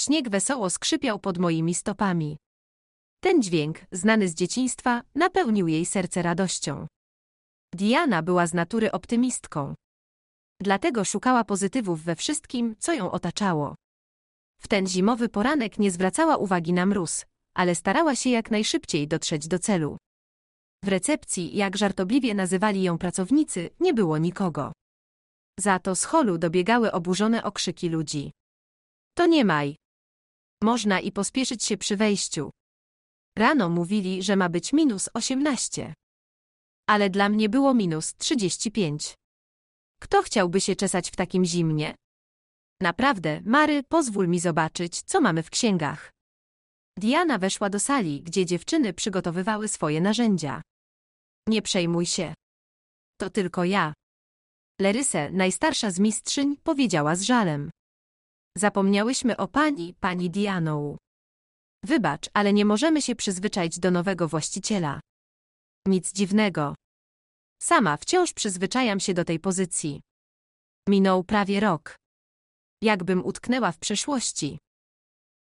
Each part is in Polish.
Śnieg wesoło skrzypiał pod moimi stopami. Ten dźwięk, znany z dzieciństwa, napełnił jej serce radością. Diana była z natury optymistką. Dlatego szukała pozytywów we wszystkim, co ją otaczało. W ten zimowy poranek nie zwracała uwagi na mróz, ale starała się jak najszybciej dotrzeć do celu. W recepcji, jak żartobliwie nazywali ją pracownicy, nie było nikogo. Za to z holu dobiegały oburzone okrzyki ludzi. To nie maj. Można i pospieszyć się przy wejściu. Rano mówili, że ma być -18. Ale dla mnie było -35. Kto chciałby się czesać w takim zimnie? Naprawdę, Mary, pozwól mi zobaczyć, co mamy w księgach. Diana weszła do sali, gdzie dziewczyny przygotowywały swoje narzędzia. Nie przejmuj się. To tylko ja. Leryse, najstarsza z mistrzyń, powiedziała z żalem. Zapomniałyśmy o pani Diano. Wybacz, ale nie możemy się przyzwyczaić do nowego właściciela. Nic dziwnego. Sama wciąż przyzwyczajam się do tej pozycji. Minął prawie rok. Jakbym utknęła w przeszłości.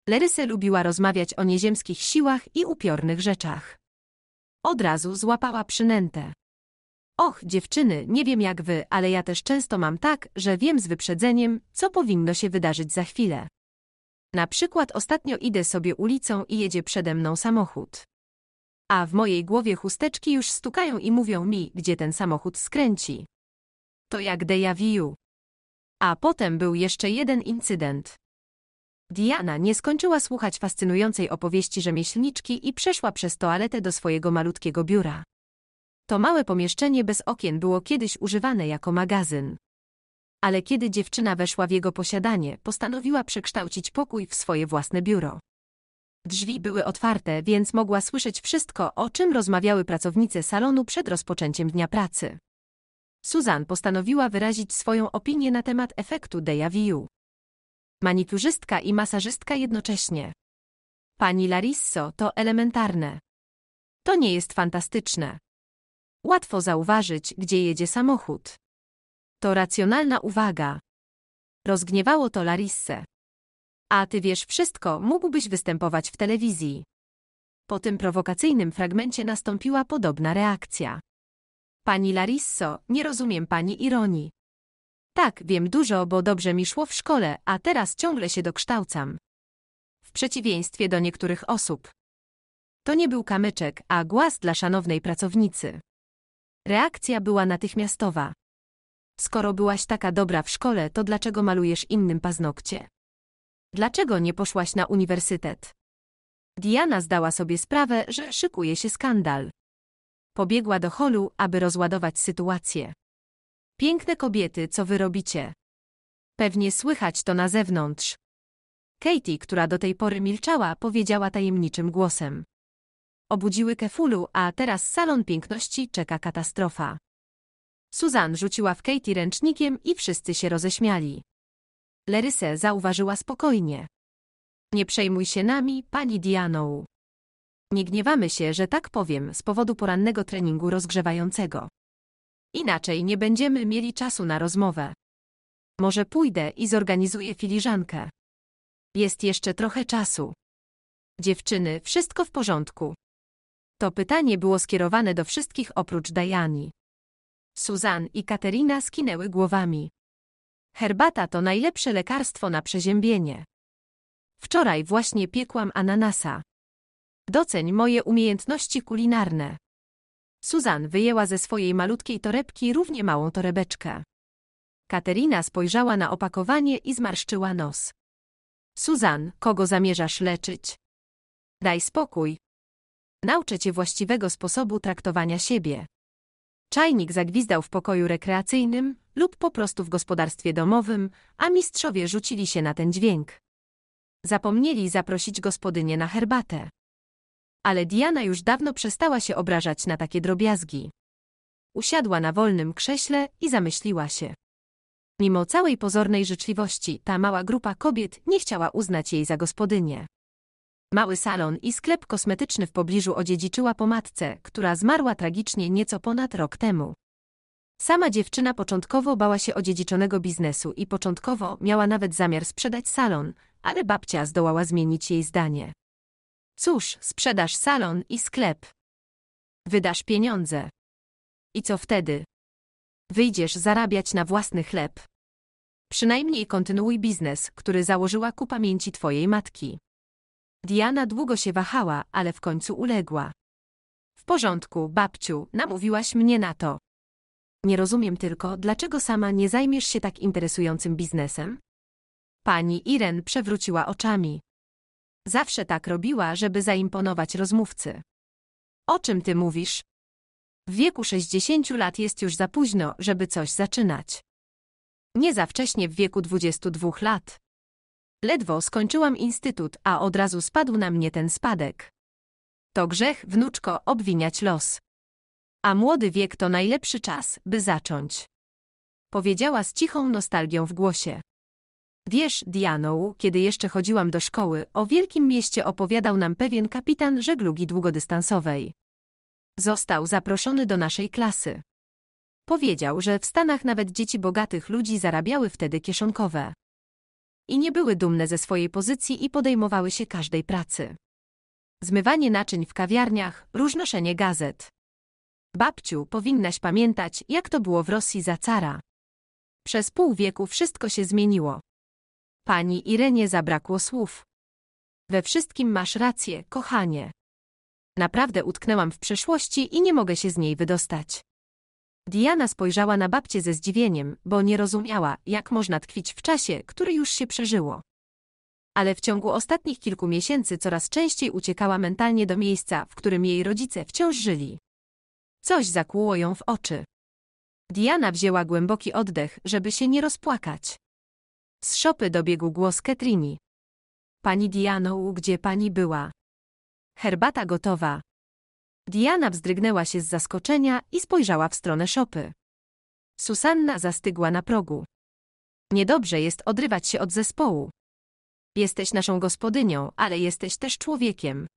Leryse lubiła rozmawiać o nieziemskich siłach i upiornych rzeczach. Od razu złapała przynętę. Och, dziewczyny, nie wiem jak wy, ale ja też często mam tak, że wiem z wyprzedzeniem, co powinno się wydarzyć za chwilę. Na przykład ostatnio idę sobie ulicą i jedzie przede mną samochód. A w mojej głowie chusteczki już stukają i mówią mi, gdzie ten samochód skręci. To jak déjà vu. A potem był jeszcze jeden incydent. Diana nie skończyła słuchać fascynującej opowieści rzemieślniczki i przeszła przez toaletę do swojego malutkiego biura. To małe pomieszczenie bez okien było kiedyś używane jako magazyn. Ale kiedy dziewczyna weszła w jego posiadanie, postanowiła przekształcić pokój w swoje własne biuro. Drzwi były otwarte, więc mogła słyszeć wszystko, o czym rozmawiały pracownice salonu przed rozpoczęciem dnia pracy. Susan postanowiła wyrazić swoją opinię na temat efektu déjà vu. Manikurzystka i masażystka jednocześnie. Pani Laryso, to elementarne. To nie jest fantastyczne. Łatwo zauważyć, gdzie jedzie samochód. To racjonalna uwaga. Rozgniewało to Larysę. A ty wiesz wszystko, mógłbyś występować w telewizji. Po tym prowokacyjnym fragmencie nastąpiła podobna reakcja. Pani Laryso, nie rozumiem pani ironii. Tak, wiem dużo, bo dobrze mi szło w szkole, a teraz ciągle się dokształcam. W przeciwieństwie do niektórych osób. To nie był kamyczek, a głaz dla szanownej pracownicy. Reakcja była natychmiastowa. Skoro byłaś taka dobra w szkole, to dlaczego malujesz innym paznokcie? Dlaczego nie poszłaś na uniwersytet? Diana zdała sobie sprawę, że szykuje się skandal. Pobiegła do holu, aby rozładować sytuację. Piękne kobiety, co wy robicie? Pewnie słychać to na zewnątrz. Katie, która do tej pory milczała, powiedziała tajemniczym głosem. Obudziły Kefulu, a teraz salon piękności czeka katastrofa. Susan rzuciła w Katie ręcznikiem i wszyscy się roześmiali. Larysa zauważyła spokojnie. Nie przejmuj się nami, pani Diano. Nie gniewamy się, że tak powiem, z powodu porannego treningu rozgrzewającego. Inaczej nie będziemy mieli czasu na rozmowę. Może pójdę i zorganizuję filiżankę. Jest jeszcze trochę czasu. Dziewczyny, wszystko w porządku. To pytanie było skierowane do wszystkich oprócz Diany. Susan i Katerina skinęły głowami. Herbata to najlepsze lekarstwo na przeziębienie. Wczoraj właśnie piekłam ananasa. Doceń moje umiejętności kulinarne. Susan wyjęła ze swojej malutkiej torebki równie małą torebeczkę. Katerina spojrzała na opakowanie i zmarszczyła nos. Susan, kogo zamierzasz leczyć? Daj spokój. Nauczę cię właściwego sposobu traktowania siebie. Czajnik zagwizdał w pokoju rekreacyjnym lub po prostu w gospodarstwie domowym, a mistrzowie rzucili się na ten dźwięk. Zapomnieli zaprosić gospodynię na herbatę. Ale Diana już dawno przestała się obrażać na takie drobiazgi. Usiadła na wolnym krześle i zamyśliła się. Mimo całej pozornej życzliwości, ta mała grupa kobiet nie chciała uznać jej za gospodynię. Mały salon i sklep kosmetyczny w pobliżu odziedziczyła po matce, która zmarła tragicznie nieco ponad rok temu. Sama dziewczyna początkowo bała się odziedziczonego biznesu i początkowo miała nawet zamiar sprzedać salon, ale babcia zdołała zmienić jej zdanie. Cóż, sprzedasz salon i sklep. Wydasz pieniądze. I co wtedy? Wyjdziesz zarabiać na własny chleb. Przynajmniej kontynuuj biznes, który założyła ku pamięci twojej matki. Diana długo się wahała, ale w końcu uległa. W porządku, babciu, namówiłaś mnie na to. Nie rozumiem tylko, dlaczego sama nie zajmiesz się tak interesującym biznesem? Pani Iren przewróciła oczami. Zawsze tak robiła, żeby zaimponować rozmówcy. O czym ty mówisz? W wieku 60 lat jest już za późno, żeby coś zaczynać. Nie za wcześnie w wieku 22 lat. Ledwo skończyłam instytut, a od razu spadł na mnie ten spadek. To grzech, wnuczko, obwiniać los. A młody wiek to najlepszy czas, by zacząć. Powiedziała z cichą nostalgią w głosie. Wiesz, Diano, kiedy jeszcze chodziłam do szkoły, o wielkim mieście opowiadał nam pewien kapitan żeglugi długodystansowej. Został zaproszony do naszej klasy. Powiedział, że w Stanach nawet dzieci bogatych ludzi zarabiały wtedy kieszonkowe. I nie były dumne ze swojej pozycji i podejmowały się każdej pracy. Zmywanie naczyń w kawiarniach, różnoszenie gazet. Babciu, powinnaś pamiętać, jak to było w Rosji za cara. Przez pół wieku wszystko się zmieniło. Pani Irenie zabrakło słów. We wszystkim masz rację, kochanie. Naprawdę utknęłam w przeszłości i nie mogę się z niej wydostać. Diana spojrzała na babcię ze zdziwieniem, bo nie rozumiała, jak można tkwić w czasie, który już się przeżyło. Ale w ciągu ostatnich kilku miesięcy coraz częściej uciekała mentalnie do miejsca, w którym jej rodzice wciąż żyli. Coś zakłuło ją w oczy. Diana wzięła głęboki oddech, żeby się nie rozpłakać. Z szopy dobiegł głos Katerini. Pani Diano, gdzie pani była? Herbata gotowa. Diana wzdrygnęła się z zaskoczenia i spojrzała w stronę szopy. Susanna zastygła na progu. Niedobrze jest odrywać się od zespołu. Jesteś naszą gospodynią, ale jesteś też człowiekiem.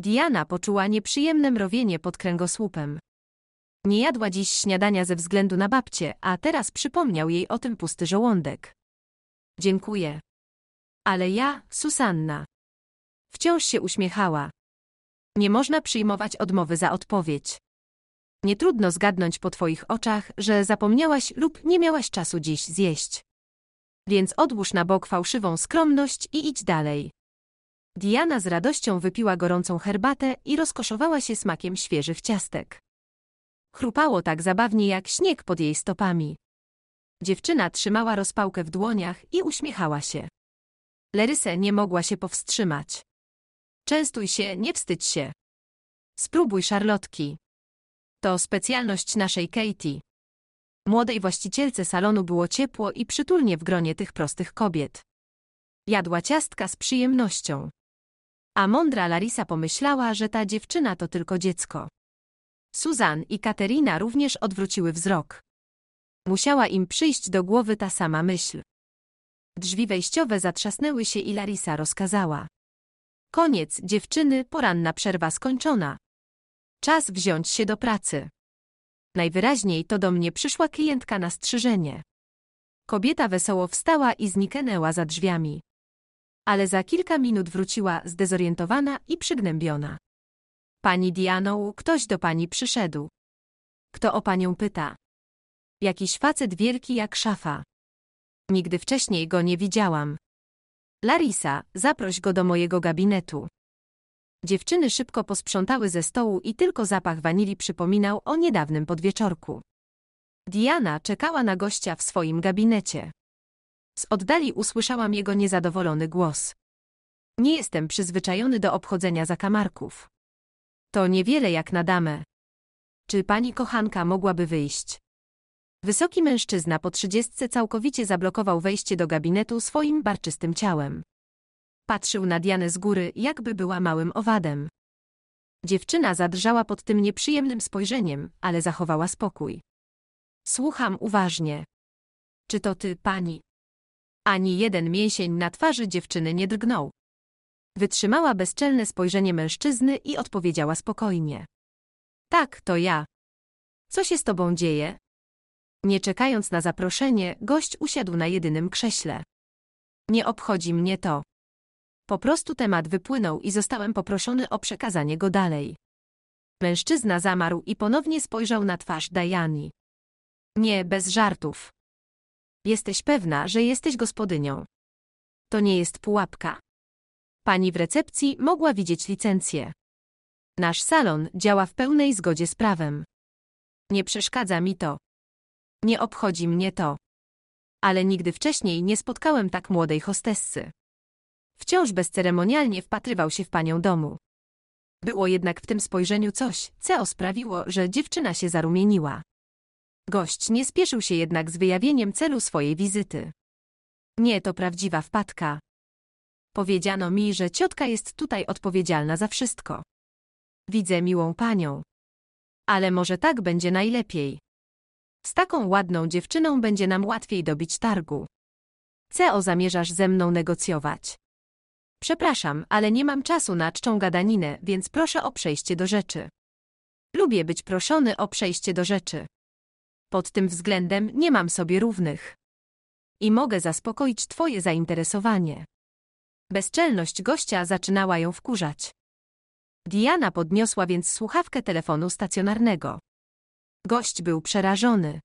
Diana poczuła nieprzyjemne mrowienie pod kręgosłupem. Nie jadła dziś śniadania ze względu na babcię, a teraz przypomniał jej o tym pusty żołądek. Dziękuję. Ale ja, Susanna. Wciąż się uśmiechała. Nie można przyjmować odmowy za odpowiedź. Nietrudno zgadnąć po twoich oczach, że zapomniałaś lub nie miałaś czasu dziś zjeść. Więc odłóż na bok fałszywą skromność i idź dalej. Diana z radością wypiła gorącą herbatę i rozkoszowała się smakiem świeżych ciastek. Chrupało tak zabawnie jak śnieg pod jej stopami. Dziewczyna trzymała rozpałkę w dłoniach i uśmiechała się. Leryse nie mogła się powstrzymać. Częstuj się, nie wstydź się. Spróbuj szarlotki. To specjalność naszej Katie. Młodej właścicielce salonu było ciepło i przytulnie w gronie tych prostych kobiet. Jadła ciastka z przyjemnością. A mądra Larysa pomyślała, że ta dziewczyna to tylko dziecko. Susan i Katerina również odwróciły wzrok. Musiała im przyjść do głowy ta sama myśl. Drzwi wejściowe zatrzasnęły się i Larysa rozkazała. Koniec, dziewczyny, poranna przerwa skończona. Czas wziąć się do pracy. Najwyraźniej to do mnie przyszła klientka na strzyżenie. Kobieta wesoło wstała i zniknęła za drzwiami. Ale za kilka minut wróciła zdezorientowana i przygnębiona. Pani Diano, ktoś do pani przyszedł. Kto o panią pyta? Jakiś facet wielki jak szafa. Nigdy wcześniej go nie widziałam. Larysa, zaproś go do mojego gabinetu. Dziewczyny szybko posprzątały ze stołu i tylko zapach wanilii przypominał o niedawnym podwieczorku. Diana czekała na gościa w swoim gabinecie. Z oddali usłyszałam jego niezadowolony głos. Nie jestem przyzwyczajony do obchodzenia zakamarków. To niewiele jak na damę. Czy pani kochanka mogłaby wyjść? Wysoki mężczyzna po 30 całkowicie zablokował wejście do gabinetu swoim barczystym ciałem. Patrzył na Dianę z góry, jakby była małym owadem. Dziewczyna zadrżała pod tym nieprzyjemnym spojrzeniem, ale zachowała spokój. Słucham uważnie. Czy to ty, pani? Ani jeden mięsień na twarzy dziewczyny nie drgnął. Wytrzymała bezczelne spojrzenie mężczyzny i odpowiedziała spokojnie. Tak, to ja. Co się z tobą dzieje? Nie czekając na zaproszenie, gość usiadł na jedynym krześle. Nie obchodzi mnie to. Po prostu temat wypłynął i zostałem poproszony o przekazanie go dalej. Mężczyzna zamarł i ponownie spojrzał na twarz Diany. Nie, bez żartów. Jesteś pewna, że jesteś gospodynią. To nie jest pułapka. Pani w recepcji mogła widzieć licencję. Nasz salon działa w pełnej zgodzie z prawem. Nie przeszkadza mi to. Nie obchodzi mnie to. Ale nigdy wcześniej nie spotkałem tak młodej hostessy. Wciąż bezceremonialnie wpatrywał się w panią domu. Było jednak w tym spojrzeniu coś, co sprawiło, że dziewczyna się zarumieniła. Gość nie spieszył się jednak z wyjawieniem celu swojej wizyty. Nie, to prawdziwa wpadka. Powiedziano mi, że ciotka jest tutaj odpowiedzialna za wszystko. Widzę miłą panią. Ale może tak będzie najlepiej. Z taką ładną dziewczyną będzie nam łatwiej dobić targu. Co zamierzasz ze mną negocjować? Przepraszam, ale nie mam czasu na czczą gadaninę, więc proszę o przejście do rzeczy. Lubię być proszony o przejście do rzeczy. Pod tym względem nie mam sobie równych. I mogę zaspokoić twoje zainteresowanie. Bezczelność gościa zaczynała ją wkurzać. Diana podniosła więc słuchawkę telefonu stacjonarnego. Gość był przerażony.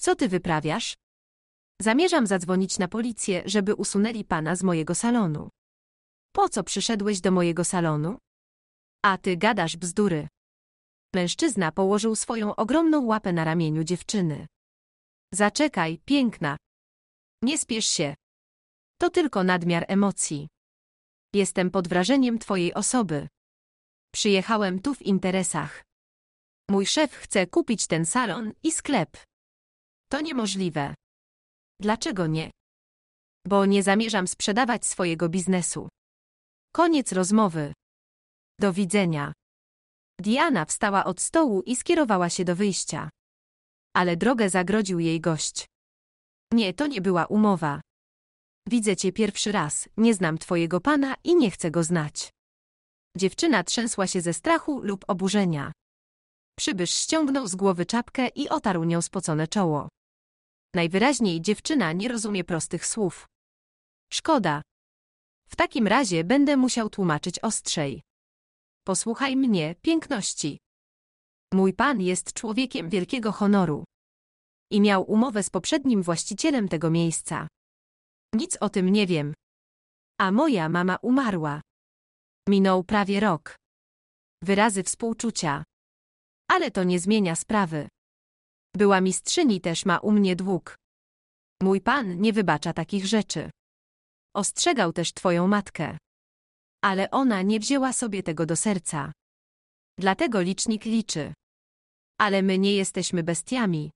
Co ty wyprawiasz? Zamierzam zadzwonić na policję, żeby usunęli pana z mojego salonu. Po co przyszedłeś do mojego salonu? A ty gadasz bzdury. Mężczyzna położył swoją ogromną łapę na ramieniu dziewczyny. Zaczekaj, piękna. Nie spiesz się. To tylko nadmiar emocji. Jestem pod wrażeniem twojej osoby. Przyjechałem tu w interesach. Mój szef chce kupić ten salon i sklep. To niemożliwe. Dlaczego nie? Bo nie zamierzam sprzedawać swojego biznesu. Koniec rozmowy. Do widzenia. Diana wstała od stołu i skierowała się do wyjścia. Ale drogę zagrodził jej gość. Nie, to nie była umowa. Widzę cię pierwszy raz, nie znam twojego pana i nie chcę go znać. Dziewczyna trzęsła się ze strachu lub oburzenia. Przybysz ściągnął z głowy czapkę i otarł nią spocone czoło. Najwyraźniej dziewczyna nie rozumie prostych słów. Szkoda. W takim razie będę musiał tłumaczyć ostrzej. Posłuchaj mnie, piękności. Mój pan jest człowiekiem wielkiego honoru. I miał umowę z poprzednim właścicielem tego miejsca. Nic o tym nie wiem. A moja mama umarła. Minął prawie rok. Wyrazy współczucia. Ale to nie zmienia sprawy. Była mistrzyni też ma u mnie dług. Mój pan nie wybacza takich rzeczy. Ostrzegał też twoją matkę. Ale ona nie wzięła sobie tego do serca. Dlatego licznik liczy. Ale my nie jesteśmy bestiami.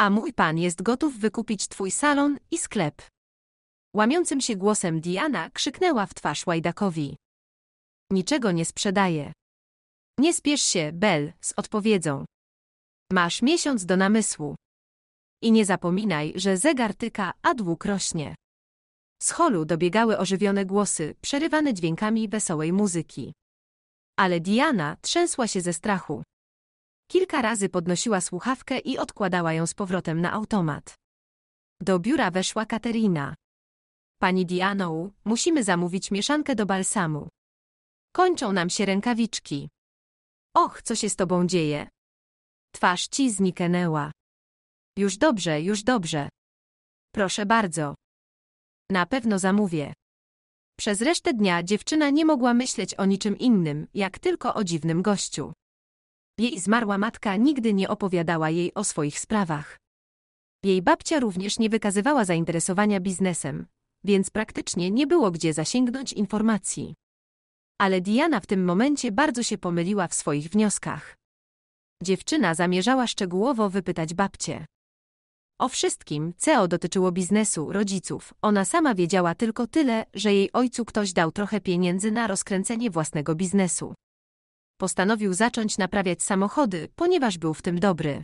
A mój pan jest gotów wykupić twój salon i sklep. Łamiącym się głosem Diana krzyknęła w twarz łajdakowi. Niczego nie sprzedaję. Nie spiesz się, Bel, z odpowiedzią. Masz miesiąc do namysłu. I nie zapominaj, że zegar tyka, a dług rośnie. Z holu dobiegały ożywione głosy, przerywane dźwiękami wesołej muzyki. Ale Diana trzęsła się ze strachu. Kilka razy podnosiła słuchawkę i odkładała ją z powrotem na automat. Do biura weszła Katerina. Pani Diano, musimy zamówić mieszankę do balsamu. Kończą nam się rękawiczki. Och, co się z tobą dzieje? Twarz ci zniknęła. Już dobrze, już dobrze. Proszę bardzo. Na pewno zamówię. Przez resztę dnia dziewczyna nie mogła myśleć o niczym innym, jak tylko o dziwnym gościu. Jej zmarła matka nigdy nie opowiadała jej o swoich sprawach. Jej babcia również nie wykazywała zainteresowania biznesem, więc praktycznie nie było gdzie zasięgnąć informacji. Ale Diana w tym momencie bardzo się pomyliła w swoich wnioskach. Dziewczyna zamierzała szczegółowo wypytać babcię. O wszystkim, co dotyczyło biznesu, rodziców, ona sama wiedziała tylko tyle, że jej ojcu ktoś dał trochę pieniędzy na rozkręcenie własnego biznesu. Postanowił zacząć naprawiać samochody, ponieważ był w tym dobry.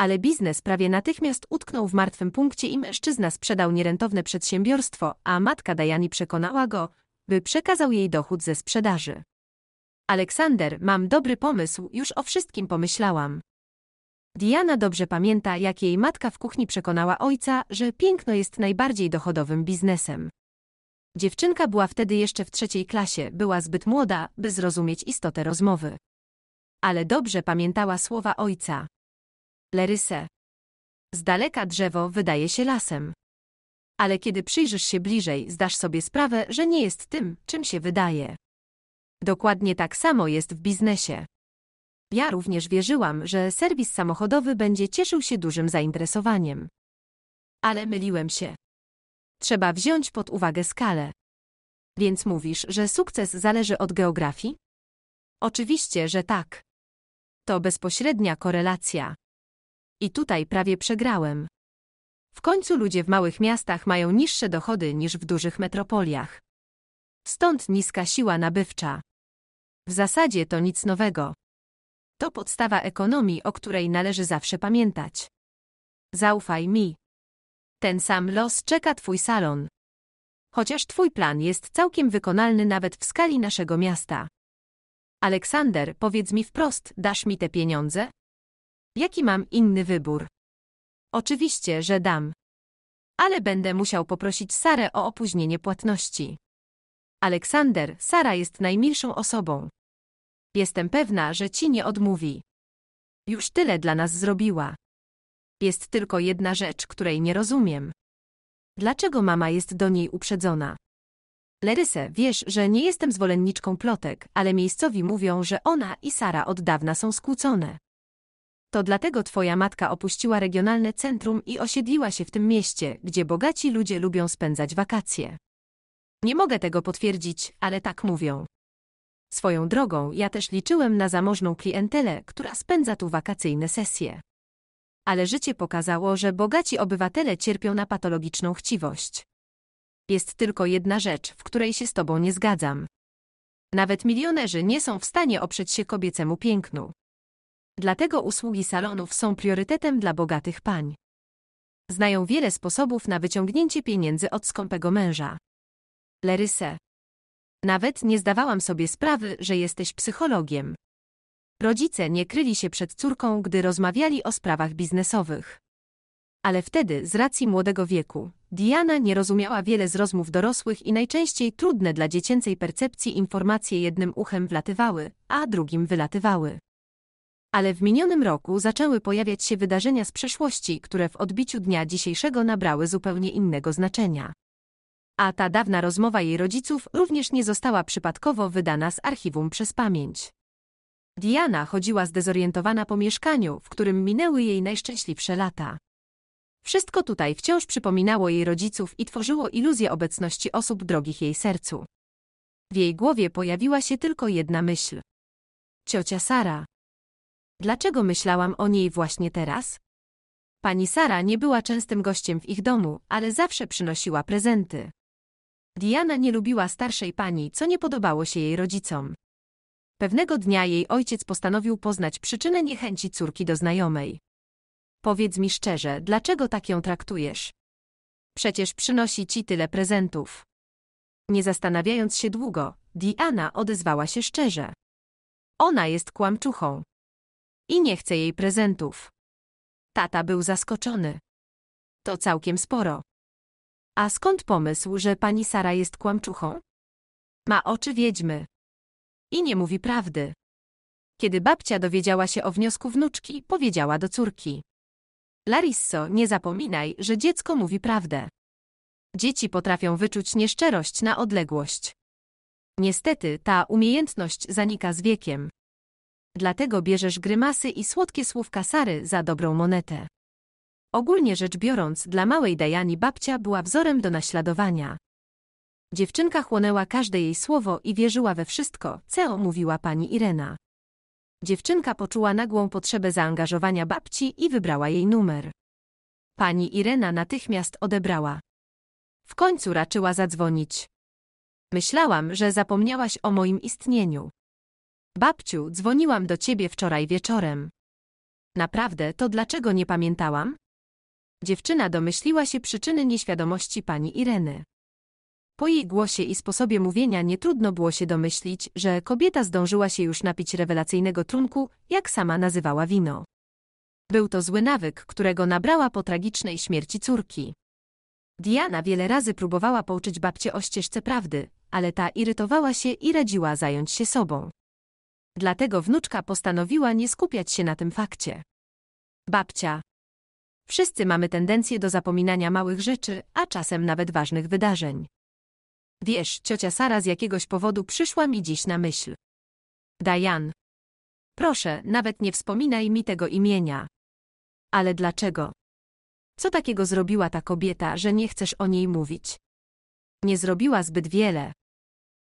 Ale biznes prawie natychmiast utknął w martwym punkcie i mężczyzna sprzedał nierentowne przedsiębiorstwo, a matka Diany przekonała go, by przekazał jej dochód ze sprzedaży. Aleksander, mam dobry pomysł, już o wszystkim pomyślałam. Diana dobrze pamięta, jak jej matka w kuchni przekonała ojca, że piękno jest najbardziej dochodowym biznesem. Dziewczynka była wtedy jeszcze w 3. klasie, była zbyt młoda, by zrozumieć istotę rozmowy. Ale dobrze pamiętała słowa ojca. Leryse. Z daleka drzewo wydaje się lasem. Ale kiedy przyjrzysz się bliżej, zdasz sobie sprawę, że nie jest tym, czym się wydaje. Dokładnie tak samo jest w biznesie. Ja również wierzyłam, że serwis samochodowy będzie cieszył się dużym zainteresowaniem. Ale myliłem się. Trzeba wziąć pod uwagę skalę. Więc mówisz, że sukces zależy od geografii? Oczywiście, że tak. To bezpośrednia korelacja. I tutaj prawie przegrałem. W końcu ludzie w małych miastach mają niższe dochody niż w dużych metropoliach. Stąd niska siła nabywcza. W zasadzie to nic nowego. To podstawa ekonomii, o której należy zawsze pamiętać. Zaufaj mi. Ten sam los czeka twój salon. Chociaż twój plan jest całkiem wykonalny nawet w skali naszego miasta. Aleksander, powiedz mi wprost, dasz mi te pieniądze? Jaki mam inny wybór? Oczywiście, że dam. Ale będę musiał poprosić Sarę o opóźnienie płatności. Aleksander, Sara jest najmilszą osobą. Jestem pewna, że ci nie odmówi. Już tyle dla nas zrobiła. Jest tylko jedna rzecz, której nie rozumiem. Dlaczego mama jest do niej uprzedzona? Leryse, wiesz, że nie jestem zwolenniczką plotek, ale miejscowi mówią, że ona i Sara od dawna są skłócone. To dlatego twoja matka opuściła regionalne centrum i osiedliła się w tym mieście, gdzie bogaci ludzie lubią spędzać wakacje. Nie mogę tego potwierdzić, ale tak mówią. Swoją drogą, ja też liczyłem na zamożną klientelę, która spędza tu wakacyjne sesje. Ale życie pokazało, że bogaci obywatele cierpią na patologiczną chciwość. Jest tylko jedna rzecz, w której się z tobą nie zgadzam. Nawet milionerzy nie są w stanie oprzeć się kobiecemu pięknu. Dlatego usługi salonów są priorytetem dla bogatych pań. Znają wiele sposobów na wyciągnięcie pieniędzy od skąpego męża. Leryse. Nawet nie zdawałam sobie sprawy, że jesteś psychologiem. Rodzice nie kryli się przed córką, gdy rozmawiali o sprawach biznesowych. Ale wtedy, z racji młodego wieku, Diana nie rozumiała wiele z rozmów dorosłych i najczęściej trudne dla dziecięcej percepcji informacje jednym uchem wlatywały, a drugim wylatywały. Ale w minionym roku zaczęły pojawiać się wydarzenia z przeszłości, które w odbiciu dnia dzisiejszego nabrały zupełnie innego znaczenia. A ta dawna rozmowa jej rodziców również nie została przypadkowo wydana z archiwum przez pamięć. Diana chodziła zdezorientowana po mieszkaniu, w którym minęły jej najszczęśliwsze lata. Wszystko tutaj wciąż przypominało jej rodziców i tworzyło iluzję obecności osób drogich jej sercu. W jej głowie pojawiła się tylko jedna myśl. Ciocia Sara. Dlaczego myślałam o niej właśnie teraz? Pani Sara nie była częstym gościem w ich domu, ale zawsze przynosiła prezenty. Diana nie lubiła starszej pani, co nie podobało się jej rodzicom. Pewnego dnia jej ojciec postanowił poznać przyczynę niechęci córki do znajomej. Powiedz mi szczerze, dlaczego tak ją traktujesz? Przecież przynosi ci tyle prezentów. Nie zastanawiając się długo, Diana odezwała się szczerze. Ona jest kłamczuchą. I nie chce jej prezentów. Tata był zaskoczony. To całkiem sporo. A skąd pomysł, że pani Sara jest kłamczuchą? Ma oczy wiedźmy. I nie mówi prawdy. Kiedy babcia dowiedziała się o wniosku wnuczki, powiedziała do córki. Larysso, nie zapominaj, że dziecko mówi prawdę. Dzieci potrafią wyczuć nieszczerość na odległość. Niestety ta umiejętność zanika z wiekiem. Dlatego bierzesz grymasy i słodkie słówka Sary za dobrą monetę. Ogólnie rzecz biorąc, dla małej Diany babcia była wzorem do naśladowania. Dziewczynka chłonęła każde jej słowo i wierzyła we wszystko, co mówiła pani Irena. Dziewczynka poczuła nagłą potrzebę zaangażowania babci i wybrała jej numer. Pani Irena natychmiast odebrała. W końcu raczyła zadzwonić. Myślałam, że zapomniałaś o moim istnieniu. Babciu, dzwoniłam do ciebie wczoraj wieczorem. Naprawdę, to dlaczego nie pamiętałam? Dziewczyna domyśliła się przyczyny nieświadomości pani Ireny. Po jej głosie i sposobie mówienia nie trudno było się domyślić, że kobieta zdążyła się już napić rewelacyjnego trunku, jak sama nazywała wino. Był to zły nawyk, którego nabrała po tragicznej śmierci córki. Diana wiele razy próbowała pouczyć babcię o ścieżce prawdy, ale ta irytowała się i radziła zająć się sobą. Dlatego wnuczka postanowiła nie skupiać się na tym fakcie. Babcia. Wszyscy mamy tendencję do zapominania małych rzeczy, a czasem nawet ważnych wydarzeń. Wiesz, ciocia Sara z jakiegoś powodu przyszła mi dziś na myśl. Diana. Proszę, nawet nie wspominaj mi tego imienia. Ale dlaczego? Co takiego zrobiła ta kobieta, że nie chcesz o niej mówić? Nie zrobiła zbyt wiele.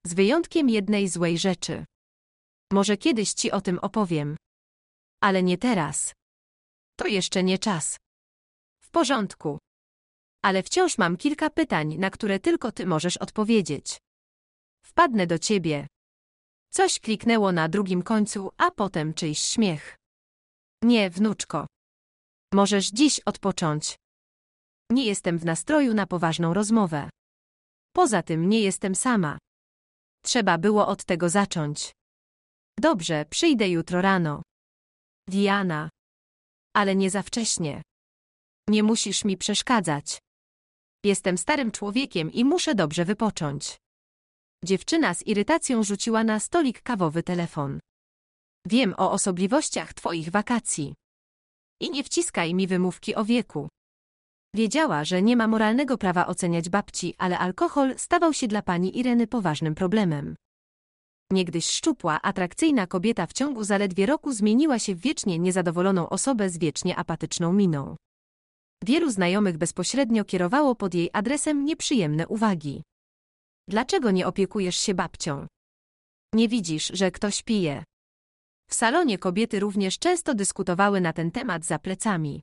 Z wyjątkiem jednej złej rzeczy. Może kiedyś ci o tym opowiem. Ale nie teraz. To jeszcze nie czas. W porządku. Ale wciąż mam kilka pytań, na które tylko ty możesz odpowiedzieć. Wpadnę do ciebie. Coś kliknęło na drugim końcu, a potem czyjś śmiech. Nie, wnuczko. Możesz dziś odpocząć. Nie jestem w nastroju na poważną rozmowę. Poza tym nie jestem sama. Trzeba było od tego zacząć. Dobrze, przyjdę jutro rano. Diana. Ale nie za wcześnie. Nie musisz mi przeszkadzać. Jestem starym człowiekiem i muszę dobrze wypocząć. Dziewczyna z irytacją rzuciła na stolik kawowy telefon. Wiem o osobliwościach twoich wakacji. I nie wciskaj mi wymówki o wieku. Wiedziała, że nie ma moralnego prawa oceniać babci, ale alkohol stawał się dla pani Ireny poważnym problemem. Niegdyś szczupła, atrakcyjna kobieta w ciągu zaledwie roku zmieniła się w wiecznie niezadowoloną osobę z wiecznie apatyczną miną. Wielu znajomych bezpośrednio kierowało pod jej adresem nieprzyjemne uwagi. Dlaczego nie opiekujesz się babcią? Nie widzisz, że ktoś pije? W salonie kobiety również często dyskutowały na ten temat za plecami.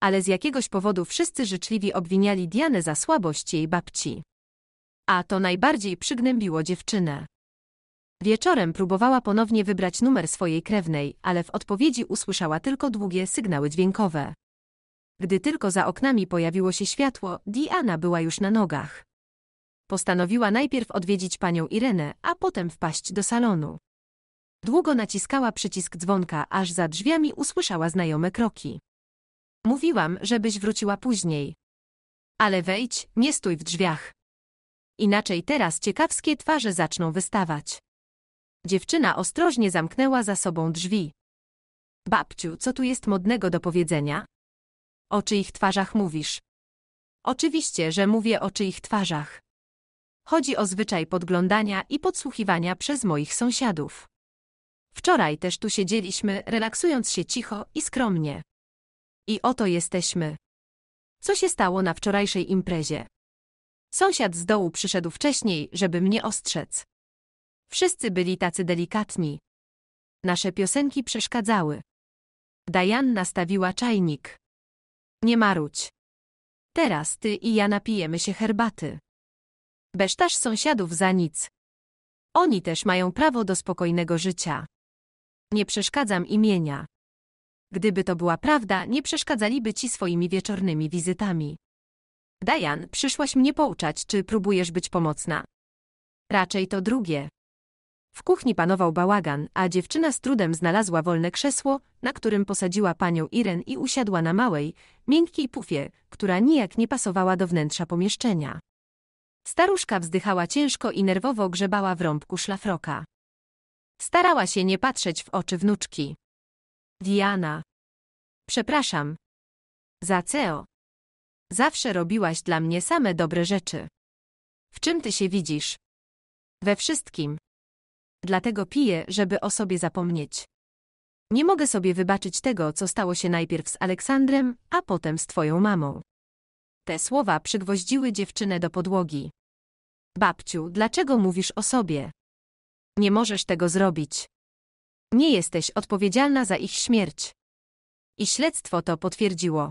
Ale z jakiegoś powodu wszyscy życzliwie obwiniali Dianę za słabość jej babci. A to najbardziej przygnębiło dziewczynę. Wieczorem próbowała ponownie wybrać numer swojej krewnej, ale w odpowiedzi usłyszała tylko długie sygnały dźwiękowe. Gdy tylko za oknami pojawiło się światło, Diana była już na nogach. Postanowiła najpierw odwiedzić panią Irenę, a potem wpaść do salonu. Długo naciskała przycisk dzwonka, aż za drzwiami usłyszała znajome kroki. Mówiłam, żebyś wróciła później. Ale wejdź, nie stój w drzwiach. Inaczej teraz ciekawskie twarze zaczną wystawać. Dziewczyna ostrożnie zamknęła za sobą drzwi. Babciu, co tu jest modnego do powiedzenia? O czyich twarzach mówisz? Oczywiście, że mówię o czyich twarzach. Chodzi o zwyczaj podglądania i podsłuchiwania przez moich sąsiadów. Wczoraj też tu siedzieliśmy, relaksując się cicho i skromnie. I oto jesteśmy. Co się stało na wczorajszej imprezie? Sąsiad z dołu przyszedł wcześniej, żeby mnie ostrzec. Wszyscy byli tacy delikatni. Nasze piosenki przeszkadzały. Diana nastawiła czajnik. Nie marudź. Teraz ty i ja napijemy się herbaty. Besztasz sąsiadów za nic. Oni też mają prawo do spokojnego życia. Nie przeszkadzam imienia. Gdyby to była prawda, nie przeszkadzaliby ci swoimi wieczornymi wizytami. Diana, przyszłaś mnie pouczać, czy próbujesz być pomocna? Raczej to drugie. W kuchni panował bałagan, a dziewczyna z trudem znalazła wolne krzesło, na którym posadziła panią Iren i usiadła na małej, miękkiej pufie, która nijak nie pasowała do wnętrza pomieszczenia. Staruszka wzdychała ciężko i nerwowo grzebała w rąbku szlafroka. Starała się nie patrzeć w oczy wnuczki. Diana. Przepraszam. Za co? Zawsze robiłaś dla mnie same dobre rzeczy. W czym ty się widzisz? We wszystkim. Dlatego piję, żeby o sobie zapomnieć. Nie mogę sobie wybaczyć tego, co stało się najpierw z Aleksandrem, a potem z twoją mamą. Te słowa przygwoździły dziewczynę do podłogi. Babciu, dlaczego mówisz o sobie? Nie możesz tego zrobić. Nie jesteś odpowiedzialna za ich śmierć. I śledztwo to potwierdziło.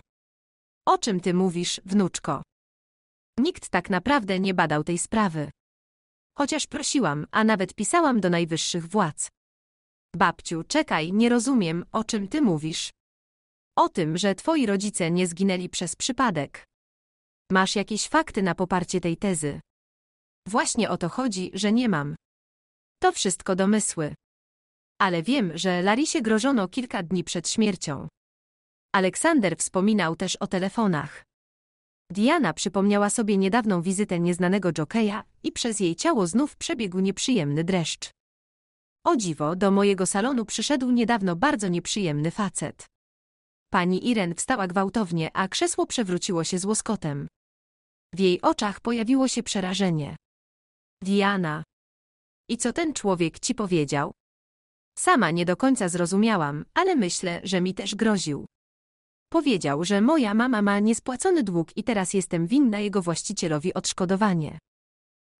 O czym ty mówisz, wnuczko? Nikt tak naprawdę nie badał tej sprawy. Chociaż prosiłam, a nawet pisałam do najwyższych władz. Babciu, czekaj, nie rozumiem, o czym ty mówisz. O tym, że twoi rodzice nie zginęli przez przypadek. Masz jakieś fakty na poparcie tej tezy? Właśnie o to chodzi, że nie mam. To wszystko domysły. Ale wiem, że Larysie grożono kilka dni przed śmiercią. Aleksander wspominał też o telefonach. Diana przypomniała sobie niedawną wizytę nieznanego dżokeja i przez jej ciało znów przebiegł nieprzyjemny dreszcz. O dziwo, do mojego salonu przyszedł niedawno bardzo nieprzyjemny facet. Pani Iren wstała gwałtownie, a krzesło przewróciło się z łoskotem. W jej oczach pojawiło się przerażenie. Diana. I co ten człowiek ci powiedział? Sama nie do końca zrozumiałam, ale myślę, że mi też groził. Powiedział, że moja mama ma niespłacony dług i teraz jestem winna jego właścicielowi odszkodowanie.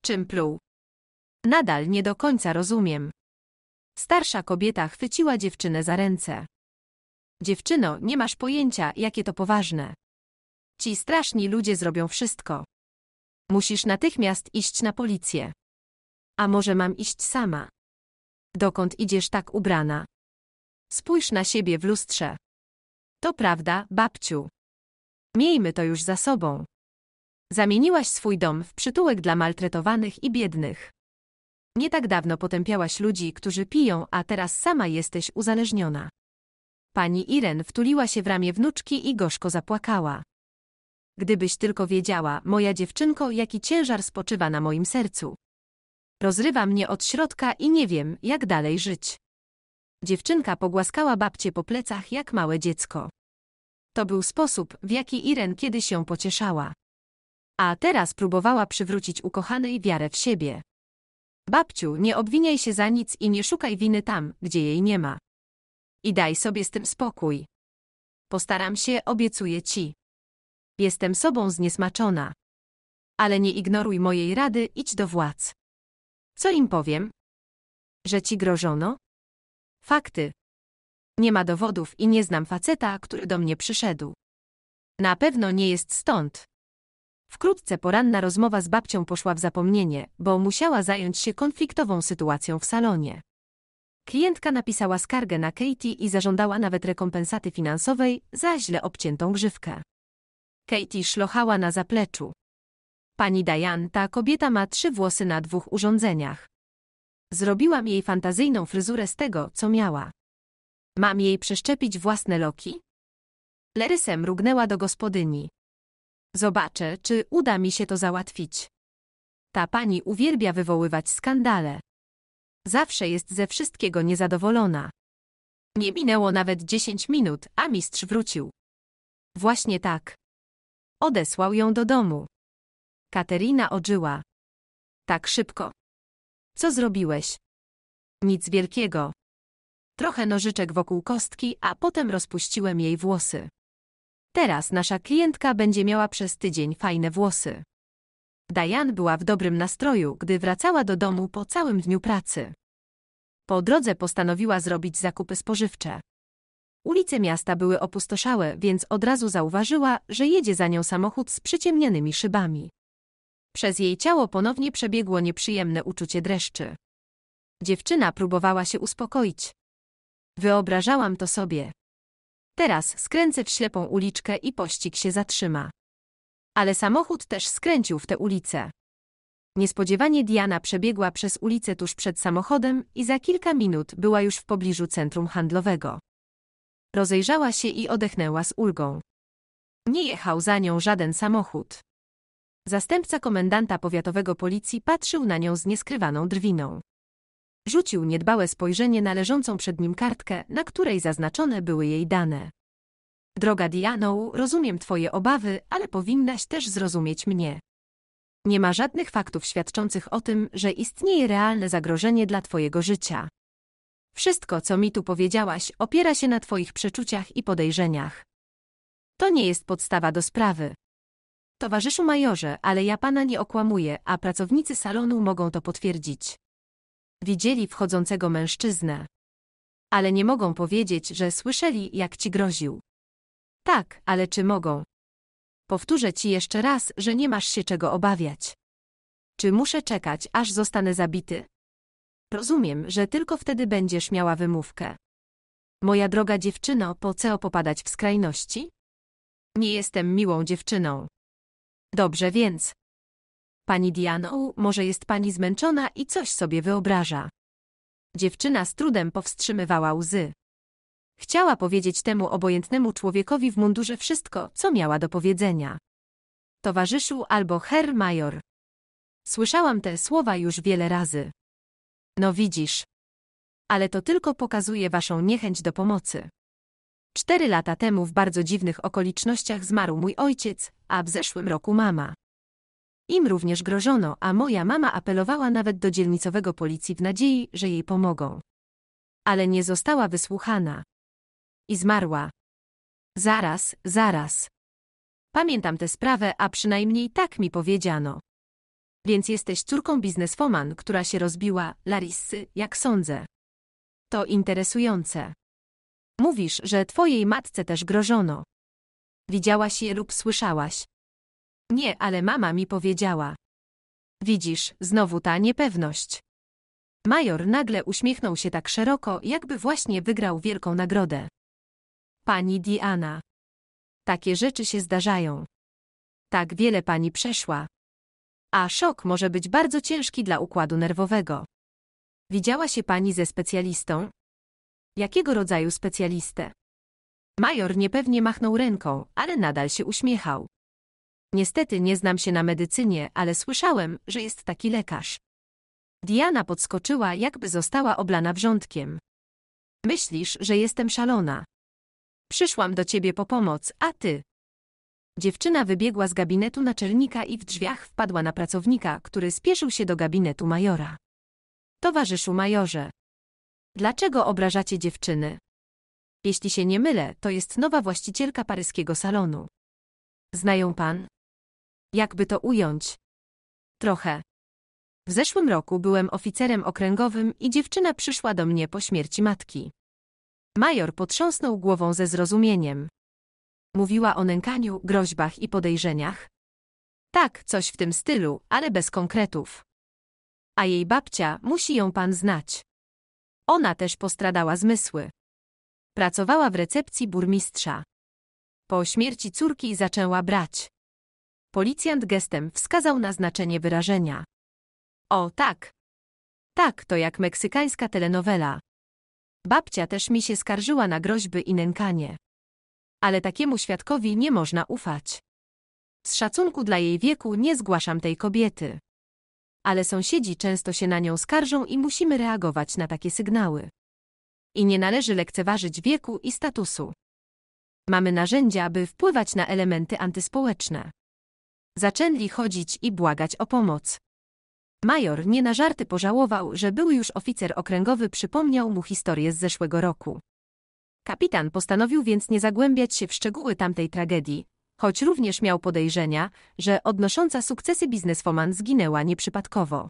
Czym pluł? Nadal nie do końca rozumiem. Starsza kobieta chwyciła dziewczynę za ręce. Dziewczyno, nie masz pojęcia, jakie to poważne. Ci straszni ludzie zrobią wszystko. Musisz natychmiast iść na policję. A może mam iść sama? Dokąd idziesz tak ubrana? Spójrz na siebie w lustrze. To prawda, babciu. Miejmy to już za sobą. Zamieniłaś swój dom w przytułek dla maltretowanych i biednych. Nie tak dawno potępiałaś ludzi, którzy piją, a teraz sama jesteś uzależniona. Pani Iren wtuliła się w ramię wnuczki i gorzko zapłakała. Gdybyś tylko wiedziała, moja dziewczynko, jaki ciężar spoczywa na moim sercu. Rozrywa mnie od środka i nie wiem, jak dalej żyć. Dziewczynka pogłaskała babcię po plecach jak małe dziecko. To był sposób, w jaki Iren kiedyś ją pocieszała. A teraz próbowała przywrócić ukochanej wiarę w siebie. Babciu, nie obwiniaj się za nic i nie szukaj winy tam, gdzie jej nie ma. I daj sobie z tym spokój. Postaram się, obiecuję ci. Jestem sobą zniesmaczona. Ale nie ignoruj mojej rady, idź do władz. Co im powiem? Że ci grożono? Fakty. Nie ma dowodów i nie znam faceta, który do mnie przyszedł. Na pewno nie jest stąd. Wkrótce poranna rozmowa z babcią poszła w zapomnienie, bo musiała zająć się konfliktową sytuacją w salonie. Klientka napisała skargę na Katie i zażądała nawet rekompensaty finansowej za źle obciętą grzywkę. Katie szlochała na zapleczu. Pani Diane, ta kobieta ma 3 włosy na 2 urządzeniach. Zrobiłam jej fantazyjną fryzurę z tego, co miała. Mam jej przeszczepić własne loki? Leryse mrugnęła do gospodyni. Zobaczę, czy uda mi się to załatwić. Ta pani uwielbia wywoływać skandale. Zawsze jest ze wszystkiego niezadowolona. Nie minęło nawet 10 minut, a mistrz wrócił. Właśnie tak. Odesłał ją do domu. Katerina ożyła. Tak szybko. Co zrobiłeś? Nic wielkiego. Trochę nożyczek wokół kostki, a potem rozpuściłem jej włosy. Teraz nasza klientka będzie miała przez tydzień fajne włosy. Diana była w dobrym nastroju, gdy wracała do domu po całym dniu pracy. Po drodze postanowiła zrobić zakupy spożywcze. Ulice miasta były opustoszałe, więc od razu zauważyła, że jedzie za nią samochód z przyciemnionymi szybami. Przez jej ciało ponownie przebiegło nieprzyjemne uczucie dreszczy. Dziewczyna próbowała się uspokoić. Wyobrażałam to sobie. Teraz skręcę w ślepą uliczkę i pościg się zatrzyma. Ale samochód też skręcił w tę ulicę. Niespodziewanie Diana przebiegła przez ulicę tuż przed samochodem i za kilka minut była już w pobliżu centrum handlowego. Rozejrzała się i odechnęła z ulgą. Nie jechał za nią żaden samochód. Zastępca komendanta powiatowego policji patrzył na nią z nieskrywaną drwiną. Rzucił niedbałe spojrzenie na leżącą przed nim kartkę, na której zaznaczone były jej dane. Droga Diano, rozumiem twoje obawy, ale powinnaś też zrozumieć mnie. Nie ma żadnych faktów świadczących o tym, że istnieje realne zagrożenie dla twojego życia. Wszystko, co mi tu powiedziałaś, opiera się na twoich przeczuciach i podejrzeniach. To nie jest podstawa do sprawy. Towarzyszu majorze, ale ja pana nie okłamuję, a pracownicy salonu mogą to potwierdzić. Widzieli wchodzącego mężczyznę. Ale nie mogą powiedzieć, że słyszeli, jak ci groził. Tak, ale czy mogą? Powtórzę ci jeszcze raz, że nie masz się czego obawiać. Czy muszę czekać, aż zostanę zabity? Rozumiem, że tylko wtedy będziesz miała wymówkę. Moja droga dziewczyno, po co popadać w skrajności? Nie jestem miłą dziewczyną. Dobrze więc. Pani Diano, może jest pani zmęczona i coś sobie wyobraża. Dziewczyna z trudem powstrzymywała łzy. Chciała powiedzieć temu obojętnemu człowiekowi w mundurze wszystko, co miała do powiedzenia. Towarzyszu albo herr major. Słyszałam te słowa już wiele razy. No widzisz. Ale to tylko pokazuje waszą niechęć do pomocy. 4 lata temu w bardzo dziwnych okolicznościach zmarł mój ojciec, a w zeszłym roku mama. Im również grożono, a moja mama apelowała nawet do dzielnicowego policji w nadziei, że jej pomogą. Ale nie została wysłuchana. I zmarła. Zaraz. Pamiętam tę sprawę, a przynajmniej tak mi powiedziano. Więc jesteś córką bizneswoman, która się rozbiła, Larysy, jak sądzę. To interesujące. Mówisz, że twojej matce też grożono. Widziałaś je lub słyszałaś? Nie, ale mama mi powiedziała. Widzisz, znowu ta niepewność. Major nagle uśmiechnął się tak szeroko, jakby właśnie wygrał wielką nagrodę. Pani Diana. Takie rzeczy się zdarzają. Tak wiele pani przeszła. A szok może być bardzo ciężki dla układu nerwowego. Widziała się pani ze specjalistą? Jakiego rodzaju specjalistę? Major niepewnie machnął ręką, ale nadal się uśmiechał. Niestety nie znam się na medycynie, ale słyszałem, że jest taki lekarz. Diana podskoczyła, jakby została oblana wrzątkiem. Myślisz, że jestem szalona. Przyszłam do ciebie po pomoc, a ty? Dziewczyna wybiegła z gabinetu naczelnika i w drzwiach wpadła na pracownika, który spieszył się do gabinetu majora. Towarzyszu majorze. Dlaczego obrażacie dziewczyny? Jeśli się nie mylę, to jest nowa właścicielka paryskiego salonu. Zna ją pan? Jakby to ująć? Trochę. W zeszłym roku byłem oficerem okręgowym i dziewczyna przyszła do mnie po śmierci matki. Major potrząsnął głową ze zrozumieniem. Mówiła o nękaniu, groźbach i podejrzeniach? Tak, coś w tym stylu, ale bez konkretów. A jej babcia, musi ją pan znać. Ona też postradała zmysły. Pracowała w recepcji burmistrza. Po śmierci córki zaczęła brać. Policjant gestem wskazał na znaczenie wyrażenia. O, tak. Tak, to jak meksykańska telenowela. Babcia też mi się skarżyła na groźby i nękanie. Ale takiemu świadkowi nie można ufać. Z szacunku dla jej wieku nie zgłaszam tej kobiety. Ale sąsiedzi często się na nią skarżą i musimy reagować na takie sygnały. I nie należy lekceważyć wieku i statusu. Mamy narzędzia, by wpływać na elementy antyspołeczne. Zaczęli chodzić i błagać o pomoc. Major nie na żarty pożałował, że był już oficer okręgowy, przypomniał mu historię z zeszłego roku. Kapitan postanowił więc nie zagłębiać się w szczegóły tamtej tragedii, choć również miał podejrzenia, że odnosząca sukcesy bizneswoman zginęła nieprzypadkowo.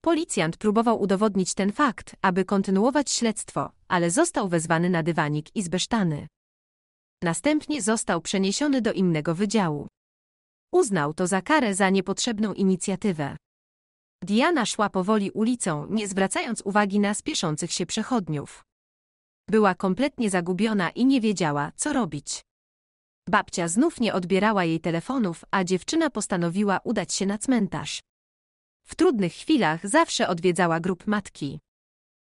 Policjant próbował udowodnić ten fakt, aby kontynuować śledztwo, ale został wezwany na dywanik i zbesztany. Następnie został przeniesiony do innego wydziału. Uznał to za karę za niepotrzebną inicjatywę. Diana szła powoli ulicą, nie zwracając uwagi na spieszących się przechodniów. Była kompletnie zagubiona i nie wiedziała, co robić. Babcia znów nie odbierała jej telefonów, a dziewczyna postanowiła udać się na cmentarz. W trudnych chwilach zawsze odwiedzała grób matki.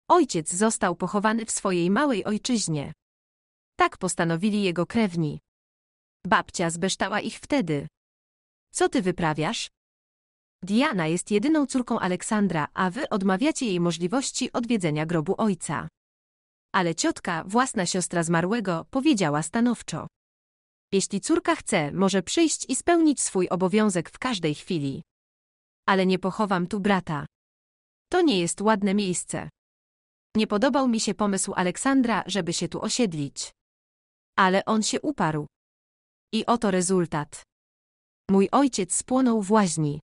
Ojciec został pochowany w swojej małej ojczyźnie. Tak postanowili jego krewni. Babcia zbeształa ich wtedy. Co ty wyprawiasz? Diana jest jedyną córką Aleksandra, a wy odmawiacie jej możliwości odwiedzenia grobu ojca. Ale ciotka, własna siostra zmarłego, powiedziała stanowczo. Jeśli córka chce, może przyjść i spełnić swój obowiązek w każdej chwili. Ale nie pochowam tu brata. To nie jest ładne miejsce. Nie podobał mi się pomysł Aleksandra, żeby się tu osiedlić. Ale on się uparł. I oto rezultat. Mój ojciec spłonął w łaźni.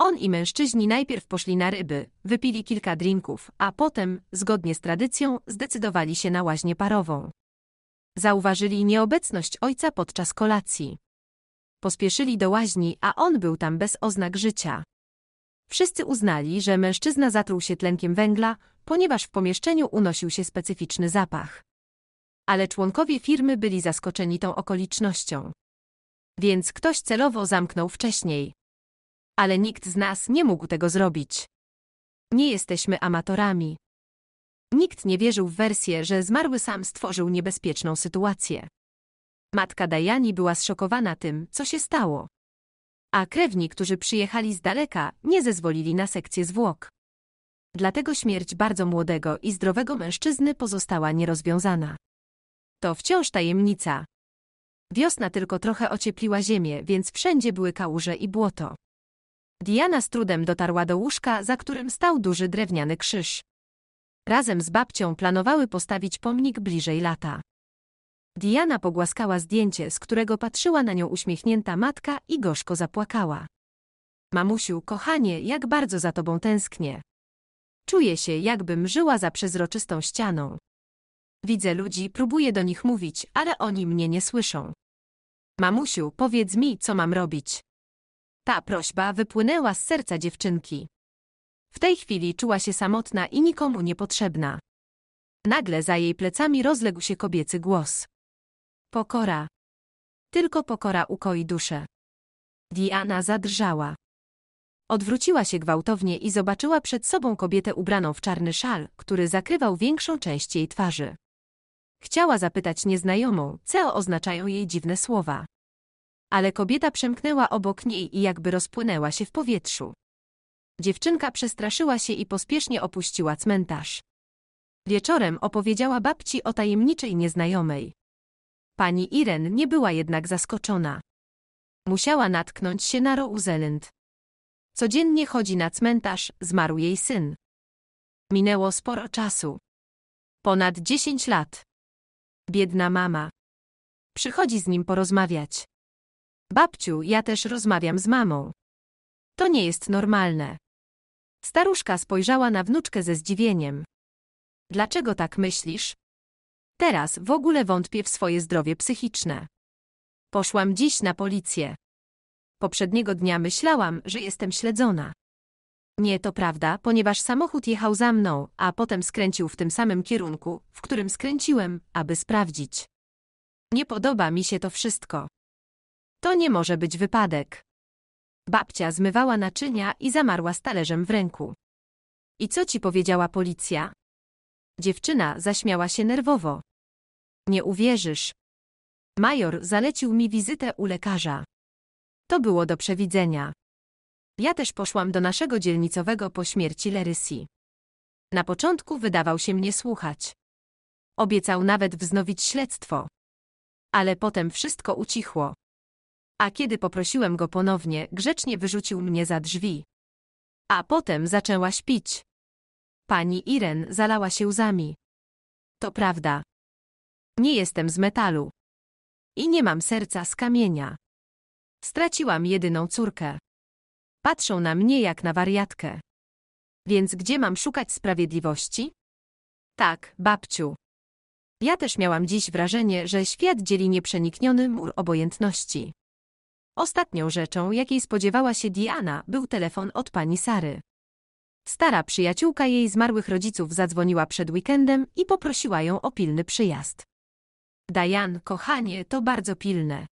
On i mężczyźni najpierw poszli na ryby, wypili kilka drinków, a potem, zgodnie z tradycją, zdecydowali się na łaźnię parową. Zauważyli nieobecność ojca podczas kolacji. Pospieszyli do łaźni, a on był tam bez oznak życia. Wszyscy uznali, że mężczyzna zatruł się tlenkiem węgla, ponieważ w pomieszczeniu unosił się specyficzny zapach. Ale członkowie firmy byli zaskoczeni tą okolicznością. Więc ktoś celowo zamknął wcześniej. Ale nikt z nas nie mógł tego zrobić. Nie jesteśmy amatorami. Nikt nie wierzył w wersję, że zmarły sam stworzył niebezpieczną sytuację. Matka Diany była zszokowana tym, co się stało. A krewni, którzy przyjechali z daleka, nie zezwolili na sekcję zwłok. Dlatego śmierć bardzo młodego i zdrowego mężczyzny pozostała nierozwiązana. To wciąż tajemnica. Wiosna tylko trochę ociepliła ziemię, więc wszędzie były kałuże i błoto. Diana z trudem dotarła do łóżka, za którym stał duży drewniany krzyż. Razem z babcią planowały postawić pomnik bliżej lata. Diana pogłaskała zdjęcie, z którego patrzyła na nią uśmiechnięta matka i gorzko zapłakała. Mamusiu, kochanie, jak bardzo za tobą tęsknię. Czuję się, jakbym żyła za przezroczystą ścianą. Widzę ludzi, próbuję do nich mówić, ale oni mnie nie słyszą. Mamusiu, powiedz mi, co mam robić. Ta prośba wypłynęła z serca dziewczynki. W tej chwili czuła się samotna i nikomu niepotrzebna. Nagle za jej plecami rozległ się kobiecy głos. Pokora. Tylko pokora ukoi duszę. Diana zadrżała. Odwróciła się gwałtownie i zobaczyła przed sobą kobietę ubraną w czarny szal, który zakrywał większą część jej twarzy. Chciała zapytać nieznajomą, co oznaczają jej dziwne słowa. Ale kobieta przemknęła obok niej i jakby rozpłynęła się w powietrzu. Dziewczynka przestraszyła się i pospiesznie opuściła cmentarz. Wieczorem opowiedziała babci o tajemniczej nieznajomej. Pani Iren nie była jednak zaskoczona. Musiała natknąć się na Rozelend. Codziennie chodzi na cmentarz, zmarł jej syn. Minęło sporo czasu. Ponad 10 lat. Biedna mama. Przychodzi z nim porozmawiać. Babciu, ja też rozmawiam z mamą. To nie jest normalne. Staruszka spojrzała na wnuczkę ze zdziwieniem. Dlaczego tak myślisz? Teraz w ogóle wątpię w swoje zdrowie psychiczne. Poszłam dziś na policję. Poprzedniego dnia myślałam, że jestem śledzona. Nie, to prawda, ponieważ samochód jechał za mną, a potem skręcił w tym samym kierunku, w którym skręciłem, aby sprawdzić. Nie podoba mi się to wszystko. To nie może być wypadek. Babcia zmywała naczynia i zamarła z talerzem w ręku. I co ci powiedziała policja? Dziewczyna zaśmiała się nerwowo. Nie uwierzysz. Major zalecił mi wizytę u lekarza. To było do przewidzenia. Ja też poszłam do naszego dzielnicowego po śmierci Lerysi. Na początku wydawał się mnie słuchać. Obiecał nawet wznowić śledztwo. Ale potem wszystko ucichło. A kiedy poprosiłem go ponownie, grzecznie wyrzucił mnie za drzwi. A potem zaczęłaś pić. Pani Iren zalała się łzami. To prawda. Nie jestem z metalu. I nie mam serca z kamienia. Straciłam jedyną córkę. Patrzą na mnie jak na wariatkę. Więc gdzie mam szukać sprawiedliwości? Tak, babciu. Ja też miałam dziś wrażenie, że świat dzieli nieprzenikniony mur obojętności. Ostatnią rzeczą, jakiej spodziewała się Diana, był telefon od pani Sary. Stara przyjaciółka jej zmarłych rodziców zadzwoniła przed weekendem i poprosiła ją o pilny przyjazd. Dian, kochanie, to bardzo pilne.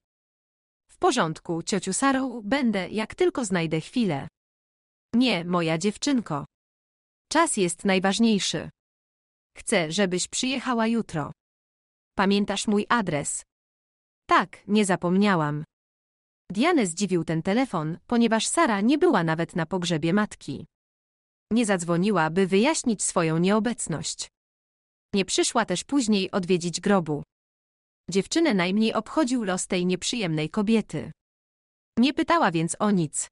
W porządku, ciociu Sarą, będę, jak tylko znajdę chwilę. Nie, moja dziewczynko. Czas jest najważniejszy. Chcę, żebyś przyjechała jutro. Pamiętasz mój adres? Tak, nie zapomniałam. Dianę zdziwił ten telefon, ponieważ Sara nie była nawet na pogrzebie matki. Nie zadzwoniła, by wyjaśnić swoją nieobecność. Nie przyszła też później odwiedzić grobu. Dziewczynę najmniej obchodził los tej nieprzyjemnej kobiety. Nie pytała więc o nic.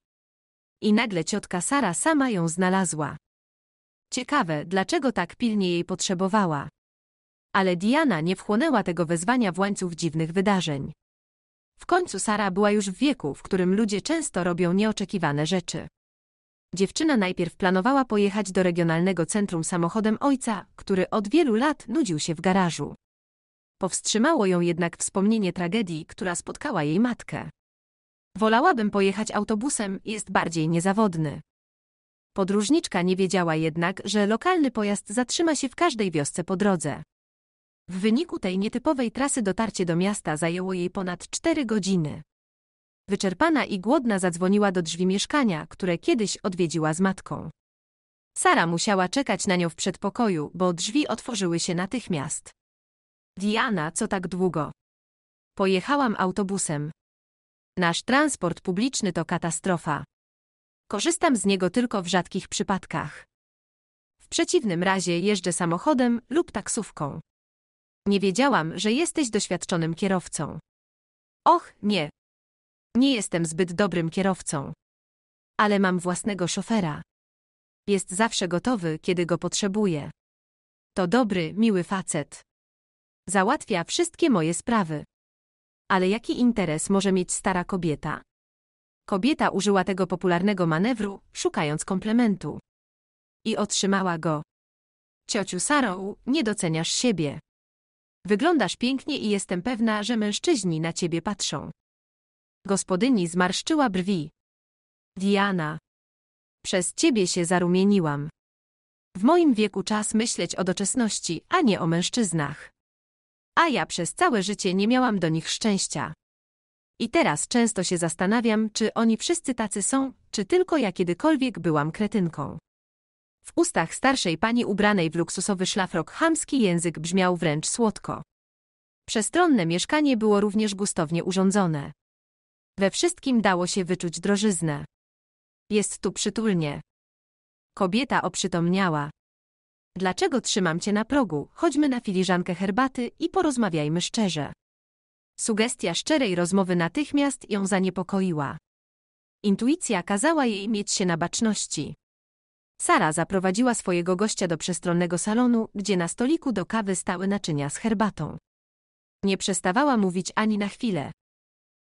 I nagle ciotka Sara sama ją znalazła. Ciekawe, dlaczego tak pilnie jej potrzebowała. Ale Diana nie wchłonęła tego wezwania w łańcuch dziwnych wydarzeń. W końcu Sara była już w wieku, w którym ludzie często robią nieoczekiwane rzeczy. Dziewczyna najpierw planowała pojechać do regionalnego centrum samochodem ojca, który od wielu lat nudził się w garażu. Powstrzymało ją jednak wspomnienie tragedii, która spotkała jej matkę. Wolałabym pojechać autobusem, jest bardziej niezawodny. Podróżniczka nie wiedziała jednak, że lokalny pojazd zatrzyma się w każdej wiosce po drodze. W wyniku tej nietypowej trasy dotarcie do miasta zajęło jej ponad 4 godziny. Wyczerpana i głodna zadzwoniła do drzwi mieszkania, które kiedyś odwiedziła z matką. Sara musiała czekać na nią w przedpokoju, bo drzwi otworzyły się natychmiast. Diana, co tak długo? Pojechałam autobusem. Nasz transport publiczny to katastrofa. Korzystam z niego tylko w rzadkich przypadkach. W przeciwnym razie jeżdżę samochodem lub taksówką. Nie wiedziałam, że jesteś doświadczonym kierowcą. Och, nie. Nie jestem zbyt dobrym kierowcą. Ale mam własnego szofera. Jest zawsze gotowy, kiedy go potrzebuję. To dobry, miły facet. Załatwia wszystkie moje sprawy. Ale jaki interes może mieć stara kobieta? Kobieta użyła tego popularnego manewru, szukając komplementu. I otrzymała go. Ciociu Saro, nie doceniasz siebie. Wyglądasz pięknie i jestem pewna, że mężczyźni na ciebie patrzą. Gospodyni zmarszczyła brwi. Diana. Przez ciebie się zarumieniłam. W moim wieku czas myśleć o doczesności, a nie o mężczyznach. A ja przez całe życie nie miałam do nich szczęścia. I teraz często się zastanawiam, czy oni wszyscy tacy są, czy tylko ja kiedykolwiek byłam kretynką. W ustach starszej pani ubranej w luksusowy szlafrok chamski język brzmiał wręcz słodko. Przestronne mieszkanie było również gustownie urządzone. We wszystkim dało się wyczuć drożyznę. Jest tu przytulnie. Kobieta oprzytomniała. Dlaczego trzymam cię na progu? Chodźmy na filiżankę herbaty i porozmawiajmy szczerze. Sugestia szczerej rozmowy natychmiast ją zaniepokoiła. Intuicja kazała jej mieć się na baczności. Sara zaprowadziła swojego gościa do przestronnego salonu, gdzie na stoliku do kawy stały naczynia z herbatą. Nie przestawała mówić ani na chwilę.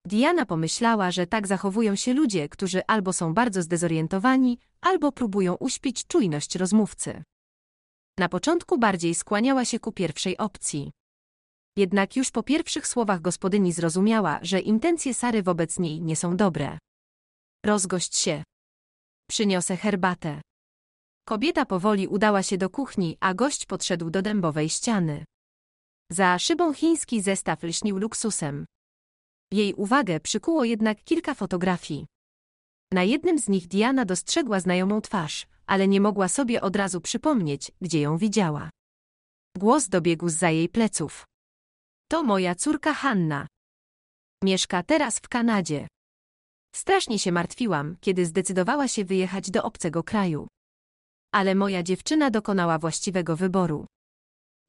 Diana pomyślała, że tak zachowują się ludzie, którzy albo są bardzo zdezorientowani, albo próbują uśpić czujność rozmówcy. Na początku bardziej skłaniała się ku pierwszej opcji. Jednak już po pierwszych słowach gospodyni zrozumiała, że intencje Sary wobec niej nie są dobre. Rozgość się. Przyniosę herbatę. Kobieta powoli udała się do kuchni, a gość podszedł do dębowej ściany. Za szybą chiński zestaw lśnił luksusem. Jej uwagę przykuło jednak kilka fotografii. Na jednym z nich Diana dostrzegła znajomą twarz, ale nie mogła sobie od razu przypomnieć, gdzie ją widziała. Głos dobiegł zza jej pleców. To moja córka Hanna. Mieszka teraz w Kanadzie. Strasznie się martwiłam, kiedy zdecydowała się wyjechać do obcego kraju. Ale moja dziewczyna dokonała właściwego wyboru.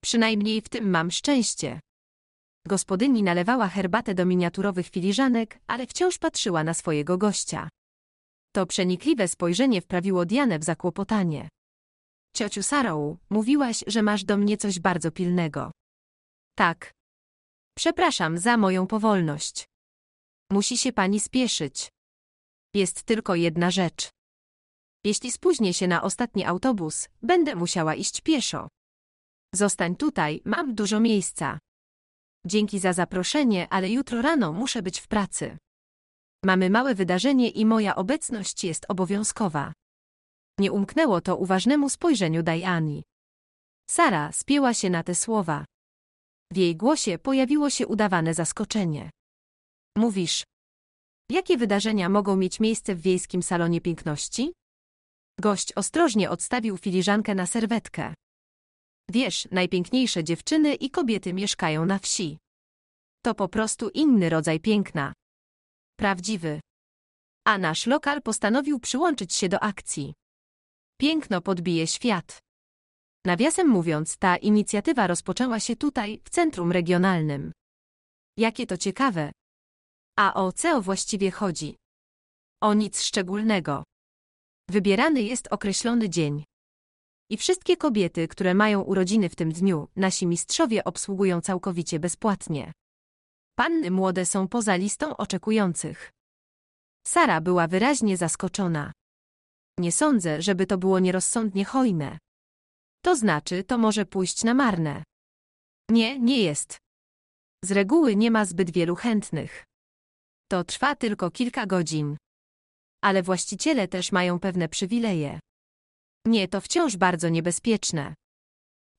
Przynajmniej w tym mam szczęście. Gospodyni nalewała herbatę do miniaturowych filiżanek, ale wciąż patrzyła na swojego gościa. To przenikliwe spojrzenie wprawiło Dianę w zakłopotanie. Ciociu Saro, mówiłaś, że masz do mnie coś bardzo pilnego. Tak. Przepraszam za moją powolność. Musi się pani spieszyć. Jest tylko jedna rzecz. Jeśli spóźnię się na ostatni autobus, będę musiała iść pieszo. Zostań tutaj, mam dużo miejsca. Dzięki za zaproszenie, ale jutro rano muszę być w pracy. Mamy małe wydarzenie i moja obecność jest obowiązkowa. Nie umknęło to uważnemu spojrzeniu Diany. Sara spięła się na te słowa. W jej głosie pojawiło się udawane zaskoczenie. Mówisz, jakie wydarzenia mogą mieć miejsce w wiejskim salonie piękności? Gość ostrożnie odstawił filiżankę na serwetkę. Wiesz, najpiękniejsze dziewczyny i kobiety mieszkają na wsi. To po prostu inny rodzaj piękna. Prawdziwy. A nasz lokal postanowił przyłączyć się do akcji. Piękno podbije świat. Nawiasem mówiąc, ta inicjatywa rozpoczęła się tutaj, w centrum regionalnym. Jakie to ciekawe. A o co właściwie chodzi? O nic szczególnego. Wybierany jest określony dzień. I wszystkie kobiety, które mają urodziny w tym dniu, nasi mistrzowie obsługują całkowicie bezpłatnie. Panny młode są poza listą oczekujących. Sara była wyraźnie zaskoczona. Nie sądzę, żeby to było nierozsądnie hojne. To znaczy, to może pójść na marne. Nie, nie jest. Z reguły nie ma zbyt wielu chętnych. To trwa tylko kilka godzin. Ale właściciele też mają pewne przywileje. Nie, to wciąż bardzo niebezpieczne.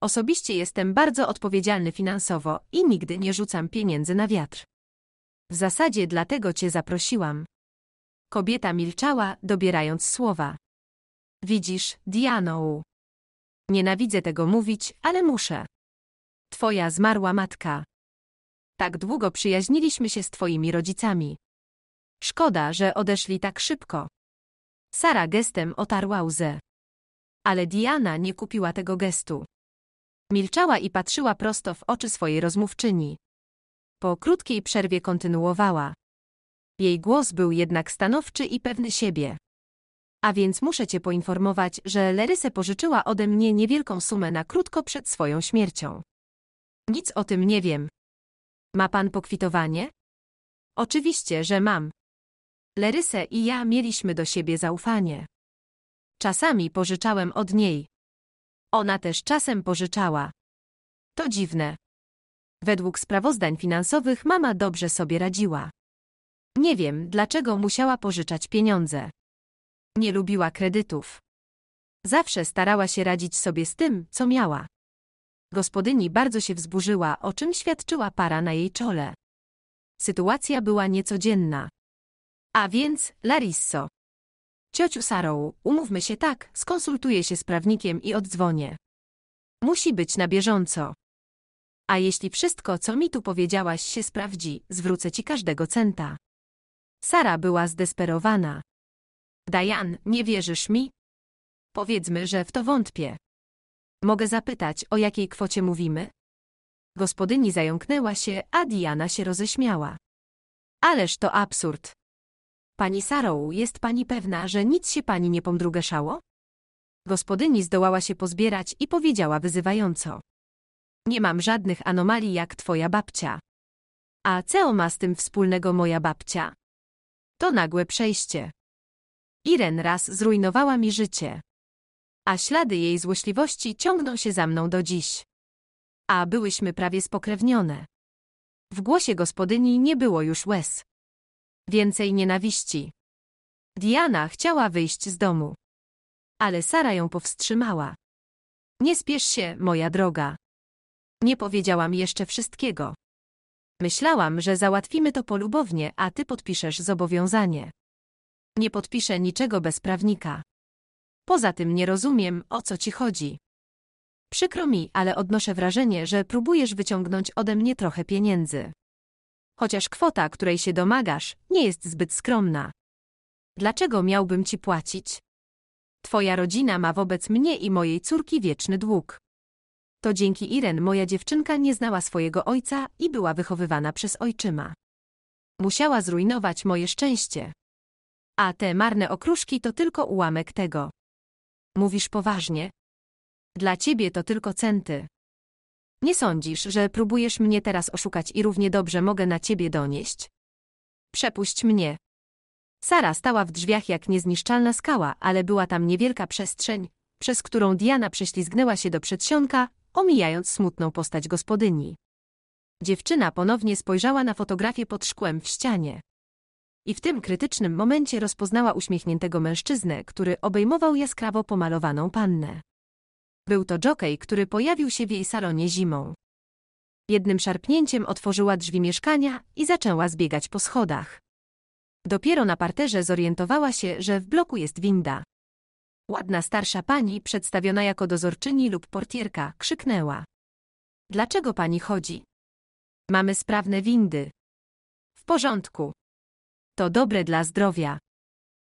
Osobiście jestem bardzo odpowiedzialny finansowo i nigdy nie rzucam pieniędzy na wiatr. W zasadzie dlatego cię zaprosiłam. Kobieta milczała, dobierając słowa. Widzisz, Diano. Nienawidzę tego mówić, ale muszę. Twoja zmarła matka. Tak długo przyjaźniliśmy się z twoimi rodzicami. Szkoda, że odeszli tak szybko. Sara gestem otarła łzę. Ale Diana nie kupiła tego gestu. Milczała i patrzyła prosto w oczy swojej rozmówczyni. Po krótkiej przerwie kontynuowała. Jej głos był jednak stanowczy i pewny siebie. A więc muszę cię poinformować, że Leryse pożyczyła ode mnie niewielką sumę na krótko przed swoją śmiercią. Nic o tym nie wiem. Ma pan pokwitowanie? Oczywiście, że mam. Leryse i ja mieliśmy do siebie zaufanie. Czasami pożyczałem od niej. Ona też czasem pożyczała. To dziwne. Według sprawozdań finansowych mama dobrze sobie radziła. Nie wiem, dlaczego musiała pożyczać pieniądze. Nie lubiła kredytów. Zawsze starała się radzić sobie z tym, co miała. Gospodyni bardzo się wzburzyła, o czym świadczyła para na jej czole. Sytuacja była niecodzienna. A więc, Laryso. Ciociu Sarą, umówmy się tak, skonsultuję się z prawnikiem i oddzwonię. Musi być na bieżąco. A jeśli wszystko, co mi tu powiedziałaś, się sprawdzi, zwrócę ci każdego centa. Sara była zdesperowana. Diane, nie wierzysz mi? Powiedzmy, że w to wątpię. Mogę zapytać, o jakiej kwocie mówimy? Gospodyni zająknęła się, a Diana się roześmiała. Ależ to absurd. Pani Saro, jest pani pewna, że nic się pani nie pomdrugeszało? Gospodyni zdołała się pozbierać i powiedziała wyzywająco. Nie mam żadnych anomalii jak twoja babcia. A co ma z tym wspólnego moja babcia? To nagłe przejście. Iren raz zrujnowała mi życie. A ślady jej złośliwości ciągną się za mną do dziś. A byłyśmy prawie spokrewnione. W głosie gospodyni nie było już łez. Więcej nienawiści. Diana chciała wyjść z domu. Ale Sara ją powstrzymała. Nie spiesz się, moja droga. Nie powiedziałam jeszcze wszystkiego. Myślałam, że załatwimy to polubownie, a ty podpiszesz zobowiązanie. Nie podpiszę niczego bez prawnika. Poza tym nie rozumiem, o co ci chodzi. Przykro mi, ale odnoszę wrażenie, że próbujesz wyciągnąć ode mnie trochę pieniędzy. Chociaż kwota, której się domagasz, nie jest zbyt skromna. Dlaczego miałbym ci płacić? Twoja rodzina ma wobec mnie i mojej córki wieczny dług. To dzięki Iren moja dziewczynka nie znała swojego ojca i była wychowywana przez ojczyma. Musiała zrujnować moje szczęście. A te marne okruszki to tylko ułamek tego. Mówisz poważnie? Dla ciebie to tylko centy. Nie sądzisz, że próbujesz mnie teraz oszukać i równie dobrze mogę na ciebie donieść? Przepuść mnie. Sara stała w drzwiach jak niezniszczalna skała, ale była tam niewielka przestrzeń, przez którą Diana prześlizgnęła się do przedsionka, omijając smutną postać gospodyni. Dziewczyna ponownie spojrzała na fotografię pod szkłem w ścianie. I w tym krytycznym momencie rozpoznała uśmiechniętego mężczyznę, który obejmował jaskrawo pomalowaną pannę. Był to dżokej, który pojawił się w jej salonie zimą. Jednym szarpnięciem otworzyła drzwi mieszkania i zaczęła zbiegać po schodach. Dopiero na parterze zorientowała się, że w bloku jest winda. Ładna starsza pani, przedstawiona jako dozorczyni lub portierka, krzyknęła. Dlaczego pani chodzi? Mamy sprawne windy. W porządku. To dobre dla zdrowia.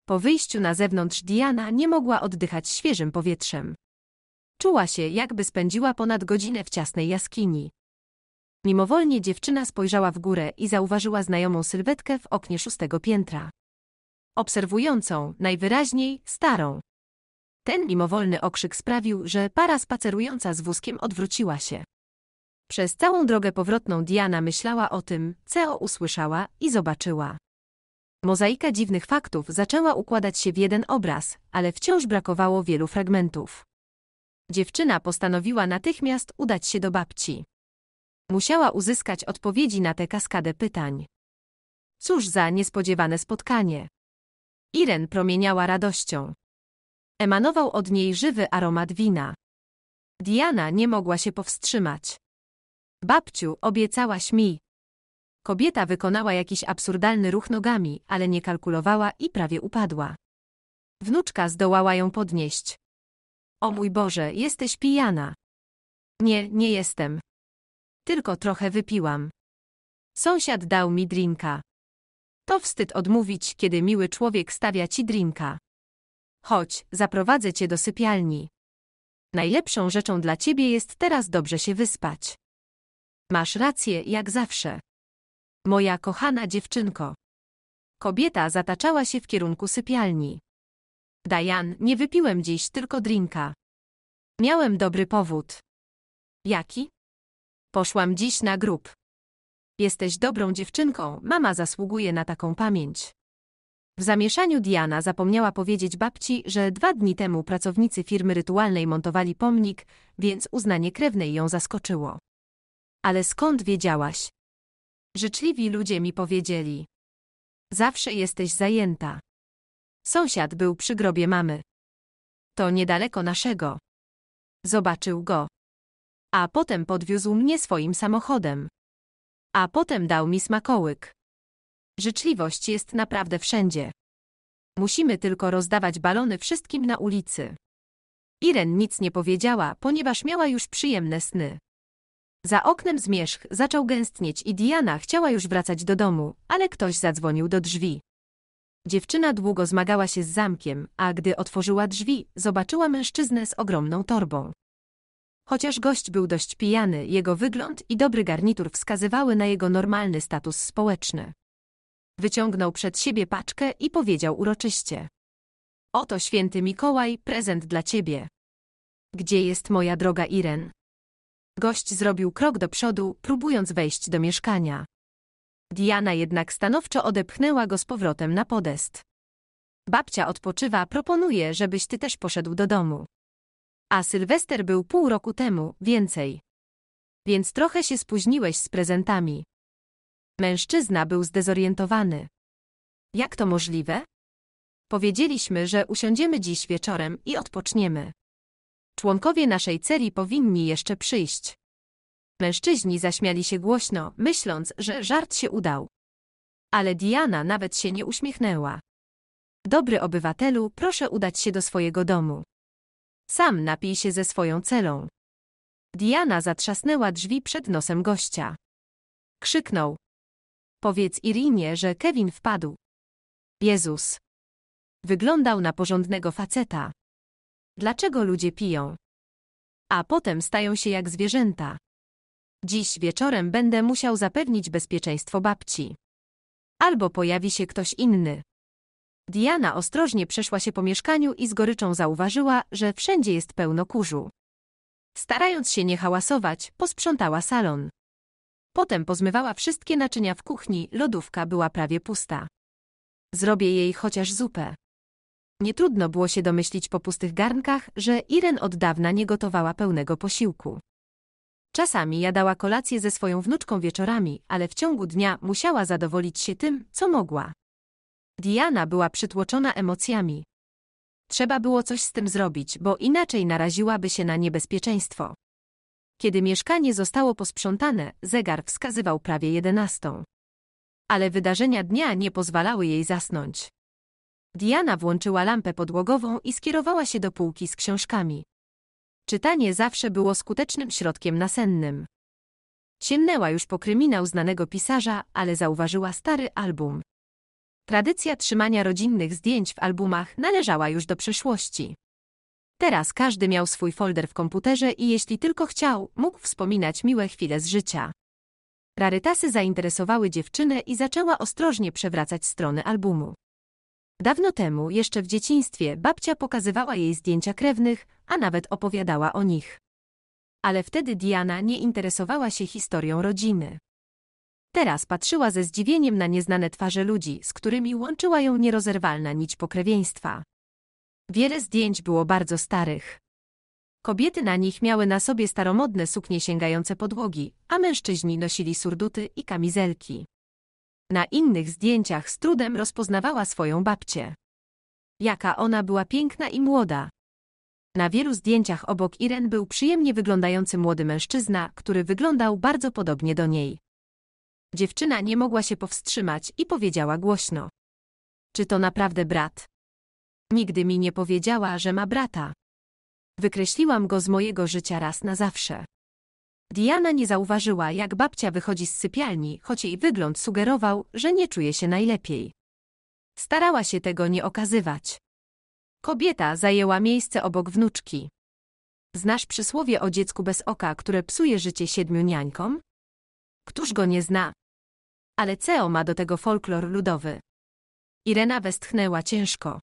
Po wyjściu na zewnątrz Diana nie mogła oddychać świeżym powietrzem. Czuła się, jakby spędziła ponad godzinę w ciasnej jaskini. Mimowolnie dziewczyna spojrzała w górę i zauważyła znajomą sylwetkę w oknie 6. piętra. Obserwującą, najwyraźniej, starą. Ten mimowolny okrzyk sprawił, że para spacerująca z wózkiem odwróciła się. Przez całą drogę powrotną Diana myślała o tym, co usłyszała i zobaczyła. Mozaika dziwnych faktów zaczęła układać się w jeden obraz, ale wciąż brakowało wielu fragmentów. Dziewczyna postanowiła natychmiast udać się do babci. Musiała uzyskać odpowiedzi na tę kaskadę pytań. Cóż za niespodziewane spotkanie. Iren promieniała radością. Emanował od niej żywy aromat wina. Diana nie mogła się powstrzymać. Babciu, obiecałaś mi. Kobieta wykonała jakiś absurdalny ruch nogami, ale nie kalkulowała i prawie upadła. Wnuczka zdołała ją podnieść. O mój Boże, jesteś pijana. Nie, nie jestem. Tylko trochę wypiłam. Sąsiad dał mi drinka. To wstyd odmówić, kiedy miły człowiek stawia ci drinka. Chodź, zaprowadzę cię do sypialni. Najlepszą rzeczą dla ciebie jest teraz dobrze się wyspać. Masz rację, jak zawsze. Moja kochana dziewczynko. Kobieta zataczała się w kierunku sypialni. Diana, nie wypiłem dziś tylko drinka. Miałem dobry powód. Jaki? Poszłam dziś na grób. Jesteś dobrą dziewczynką, mama zasługuje na taką pamięć. W zamieszaniu Diana zapomniała powiedzieć babci, że 2 dni temu pracownicy firmy rytualnej montowali pomnik, więc uznanie krewnej ją zaskoczyło. Ale skąd wiedziałaś? Życzliwi ludzie mi powiedzieli. Zawsze jesteś zajęta. Sąsiad był przy grobie mamy. To niedaleko naszego. Zobaczył go. A potem podwiózł mnie swoim samochodem. A potem dał mi smakołyk. Życzliwość jest naprawdę wszędzie. Musimy tylko rozdawać balony wszystkim na ulicy. Iren nic nie powiedziała, ponieważ miała już przyjemne sny. Za oknem zmierzch zaczął gęstnieć i Diana chciała już wracać do domu, ale ktoś zadzwonił do drzwi. Dziewczyna długo zmagała się z zamkiem, a gdy otworzyła drzwi, zobaczyła mężczyznę z ogromną torbą. Chociaż gość był dość pijany, jego wygląd i dobry garnitur wskazywały na jego normalny status społeczny. Wyciągnął przed siebie paczkę i powiedział uroczyście. Oto święty Mikołaj, prezent dla ciebie. Gdzie jest moja droga Iren? Gość zrobił krok do przodu, próbując wejść do mieszkania. Diana jednak stanowczo odepchnęła go z powrotem na podest. Babcia odpoczywa, proponuje, żebyś ty też poszedł do domu. A Sylwester był pół roku temu, więcej. Więc trochę się spóźniłeś z prezentami. Mężczyzna był zdezorientowany. Jak to możliwe? Powiedzieliśmy, że usiądziemy dziś wieczorem i odpoczniemy. Członkowie naszej celi powinni jeszcze przyjść. Mężczyźni zaśmiali się głośno, myśląc, że żart się udał. Ale Diana nawet się nie uśmiechnęła. Dobry obywatelu, proszę udać się do swojego domu. Sam napij się ze swoją celą. Diana zatrzasnęła drzwi przed nosem gościa. Krzyknął. Powiedz Irinie, że Kevin wpadł. Jezus. Wyglądał na porządnego faceta. Dlaczego ludzie piją? A potem stają się jak zwierzęta. Dziś wieczorem będę musiał zapewnić bezpieczeństwo babci. Albo pojawi się ktoś inny. Diana ostrożnie przeszła się po mieszkaniu i z goryczą zauważyła, że wszędzie jest pełno kurzu. Starając się nie hałasować, posprzątała salon. Potem pozmywała wszystkie naczynia w kuchni, lodówka była prawie pusta. Zrobię jej chociaż zupę. Nietrudno było się domyślić po pustych garnkach, że Iren od dawna nie gotowała pełnego posiłku. Czasami jadała kolację ze swoją wnuczką wieczorami, ale w ciągu dnia musiała zadowolić się tym, co mogła. Diana była przytłoczona emocjami. Trzeba było coś z tym zrobić, bo inaczej naraziłaby się na niebezpieczeństwo. Kiedy mieszkanie zostało posprzątane, zegar wskazywał prawie 11:00. Ale wydarzenia dnia nie pozwalały jej zasnąć. Diana włączyła lampę podłogową i skierowała się do półki z książkami. Czytanie zawsze było skutecznym środkiem nasennym. Sięgnęła już po kryminał znanego pisarza, ale zauważyła stary album. Tradycja trzymania rodzinnych zdjęć w albumach należała już do przeszłości. Teraz każdy miał swój folder w komputerze i jeśli tylko chciał, mógł wspominać miłe chwile z życia. Rarytasy zainteresowały dziewczynę i zaczęła ostrożnie przewracać strony albumu. Dawno temu, jeszcze w dzieciństwie, babcia pokazywała jej zdjęcia krewnych, a nawet opowiadała o nich. Ale wtedy Diana nie interesowała się historią rodziny. Teraz patrzyła ze zdziwieniem na nieznane twarze ludzi, z którymi łączyła ją nierozerwalna nić pokrewieństwa. Wiele zdjęć było bardzo starych. Kobiety na nich miały na sobie staromodne suknie sięgające podłogi, a mężczyźni nosili surduty i kamizelki. Na innych zdjęciach z trudem rozpoznawała swoją babcię. Jaka ona była piękna i młoda. Na wielu zdjęciach obok Iren był przyjemnie wyglądający młody mężczyzna, który wyglądał bardzo podobnie do niej. Dziewczyna nie mogła się powstrzymać i powiedziała głośno. Czy to naprawdę brat? Nigdy mi nie powiedziała, że ma brata. Wykreśliłam go z mojego życia raz na zawsze. Diana nie zauważyła, jak babcia wychodzi z sypialni, choć jej wygląd sugerował, że nie czuje się najlepiej. Starała się tego nie okazywać. Kobieta zajęła miejsce obok wnuczki. Znasz przysłowie o dziecku bez oka, które psuje życie 7 niańkom? Któż go nie zna? Ale CEO ma do tego folklor ludowy. Irena westchnęła ciężko.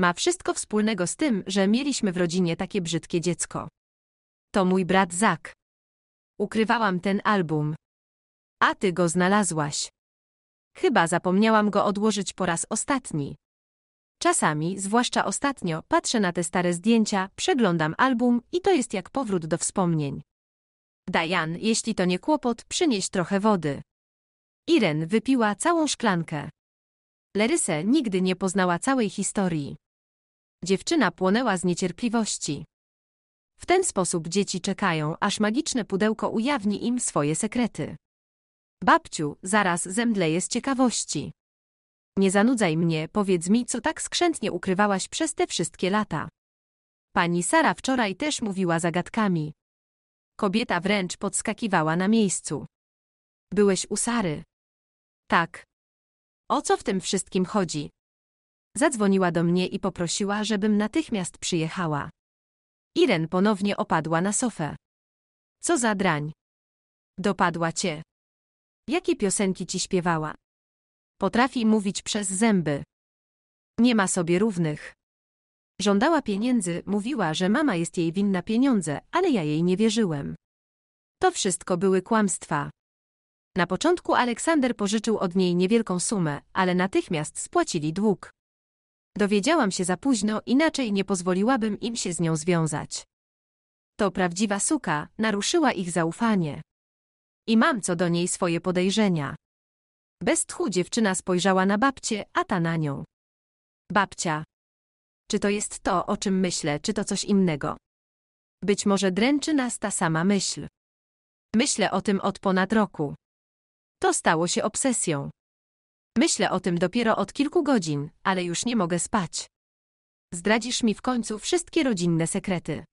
Ma wszystko wspólnego z tym, że mieliśmy w rodzinie takie brzydkie dziecko. To mój brat Zak. Ukrywałam ten album. A ty go znalazłaś. Chyba zapomniałam go odłożyć po raz ostatni. Czasami, zwłaszcza ostatnio, patrzę na te stare zdjęcia, przeglądam album i to jest jak powrót do wspomnień. Diane, jeśli to nie kłopot, przynieś trochę wody. Iren wypiła całą szklankę. Leryse nigdy nie poznała całej historii. Dziewczyna płonęła z niecierpliwości. W ten sposób dzieci czekają, aż magiczne pudełko ujawni im swoje sekrety. Babciu, zaraz zemdleję z ciekawości. Nie zanudzaj mnie, powiedz mi, co tak skrzętnie ukrywałaś przez te wszystkie lata. Pani Sara wczoraj też mówiła zagadkami. Kobieta wręcz podskakiwała na miejscu. Byłeś u Sary? Tak. O co w tym wszystkim chodzi? Zadzwoniła do mnie i poprosiła, żebym natychmiast przyjechała. Iren ponownie opadła na sofę. Co za drań? Dopadła cię. Jakie piosenki ci śpiewała? Potrafi mówić przez zęby. Nie ma sobie równych. Żądała pieniędzy, mówiła, że mama jest jej winna pieniądze, ale ja jej nie wierzyłem. To wszystko były kłamstwa. Na początku Aleksander pożyczył od niej niewielką sumę, ale natychmiast spłacili dług. Dowiedziałam się za późno, inaczej nie pozwoliłabym im się z nią związać. To prawdziwa suka, naruszyła ich zaufanie. I mam co do niej swoje podejrzenia. Bez tchu dziewczyna spojrzała na babcię, a ta na nią. Babcia. Czy to jest to, o czym myślę, czy to coś innego? Być może dręczy nas ta sama myśl. Myślę o tym od ponad roku. To stało się obsesją. Myślę o tym dopiero od kilku godzin, ale już nie mogę spać. Zdradzisz mi w końcu wszystkie rodzinne sekrety.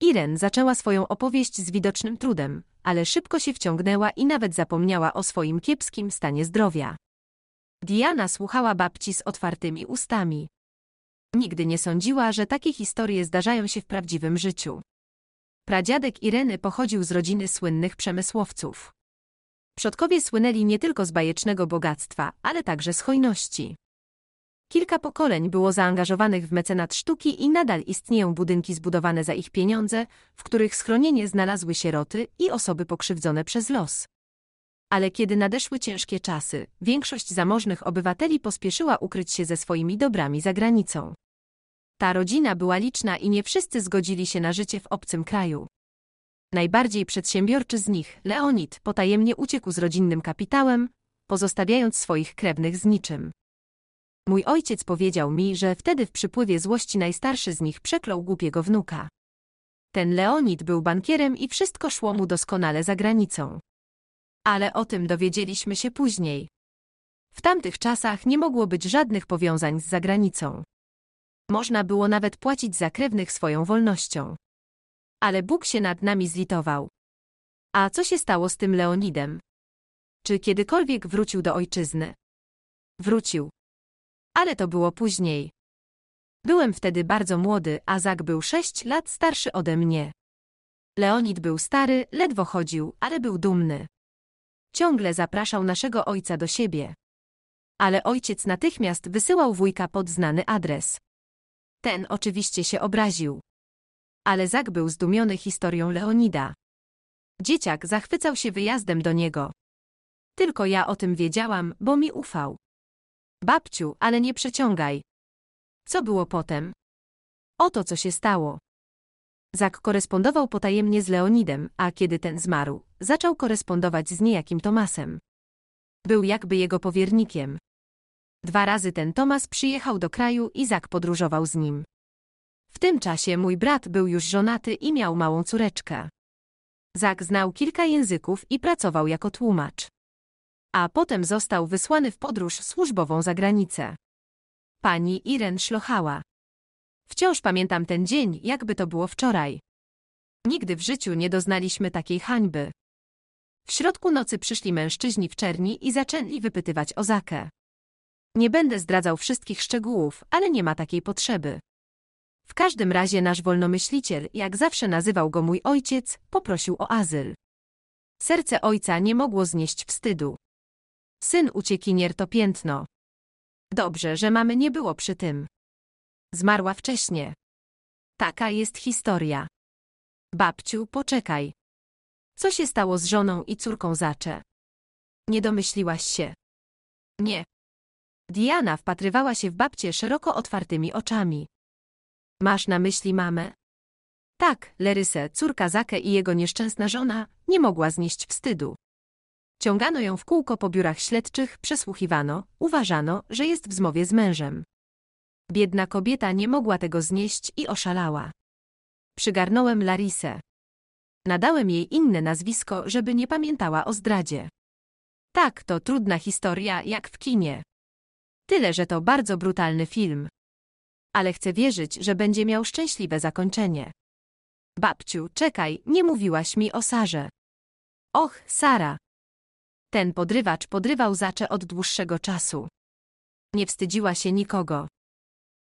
Iren zaczęła swoją opowieść z widocznym trudem, ale szybko się wciągnęła i nawet zapomniała o swoim kiepskim stanie zdrowia. Diana słuchała babci z otwartymi ustami. Nigdy nie sądziła, że takie historie zdarzają się w prawdziwym życiu. Pradziadek Ireny pochodził z rodziny słynnych przemysłowców. Przodkowie słynęli nie tylko z bajecznego bogactwa, ale także z hojności. Kilka pokoleń było zaangażowanych w mecenat sztuki i nadal istnieją budynki zbudowane za ich pieniądze, w których schronienie znalazły sieroty i osoby pokrzywdzone przez los. Ale kiedy nadeszły ciężkie czasy, większość zamożnych obywateli pospieszyła ukryć się ze swoimi dobrami za granicą. Ta rodzina była liczna i nie wszyscy zgodzili się na życie w obcym kraju. Najbardziej przedsiębiorczy z nich, Leonid, potajemnie uciekł z rodzinnym kapitałem, pozostawiając swoich krewnych z niczym. Mój ojciec powiedział mi, że wtedy w przypływie złości najstarszy z nich przeklął głupiego wnuka. Ten Leonid był bankierem i wszystko szło mu doskonale za granicą. Ale o tym dowiedzieliśmy się później. W tamtych czasach nie mogło być żadnych powiązań z zagranicą. Można było nawet płacić za krewnych swoją wolnością. Ale Bóg się nad nami zlitował. A co się stało z tym Leonidem? Czy kiedykolwiek wrócił do ojczyzny? Wrócił. Ale to było później. Byłem wtedy bardzo młody, a Zak był 6 lat starszy ode mnie. Leonid był stary, ledwo chodził, ale był dumny. Ciągle zapraszał naszego ojca do siebie. Ale ojciec natychmiast wysyłał wujka pod znany adres. Ten oczywiście się obraził. Ale Zak był zdumiony historią Leonida. Dzieciak zachwycał się wyjazdem do niego. Tylko ja o tym wiedziałam, bo mi ufał. Babciu, ale nie przeciągaj. Co było potem? Oto co się stało. Zak korespondował potajemnie z Leonidem, a kiedy ten zmarł, zaczął korespondować z niejakim Tomaszem. Był jakby jego powiernikiem. 2 razy ten Tomasz przyjechał do kraju i Zak podróżował z nim. W tym czasie mój brat był już żonaty i miał małą córeczkę. Zak znał kilka języków i pracował jako tłumacz. A potem został wysłany w podróż służbową za granicę. pani Iren szlochała. Wciąż pamiętam ten dzień, jakby to było wczoraj. Nigdy w życiu nie doznaliśmy takiej hańby. W środku nocy przyszli mężczyźni w czerni i zaczęli wypytywać o Zakę. Nie będę zdradzał wszystkich szczegółów, ale nie ma takiej potrzeby. W każdym razie nasz wolnomyśliciel, jak zawsze nazywał go mój ojciec, poprosił o azyl. Serce ojca nie mogło znieść wstydu. Syn uciekinier to piętno. Dobrze, że mamy nie było przy tym. Zmarła wcześnie. Taka jest historia. Babciu, poczekaj. Co się stało z żoną i córką Zacze? Nie domyśliłaś się? Nie. Diana wpatrywała się w babcię szeroko otwartymi oczami. Masz na myśli mamę? Tak, Leryse, córka Zakę i jego nieszczęsna żona, nie mogła znieść wstydu. Ciągano ją w kółko po biurach śledczych, przesłuchiwano, uważano, że jest w zmowie z mężem. Biedna kobieta nie mogła tego znieść i oszalała. Przygarnąłem Larysę. Nadałem jej inne nazwisko, żeby nie pamiętała o zdradzie. Tak, to trudna historia, jak w kinie. Tyle, że to bardzo brutalny film. Ale chcę wierzyć, że będzie miał szczęśliwe zakończenie. Babciu, czekaj, nie mówiłaś mi o Sarze. Och, Sara. Ten podrywacz podrywał Zaczę od dłuższego czasu. Nie wstydziła się nikogo.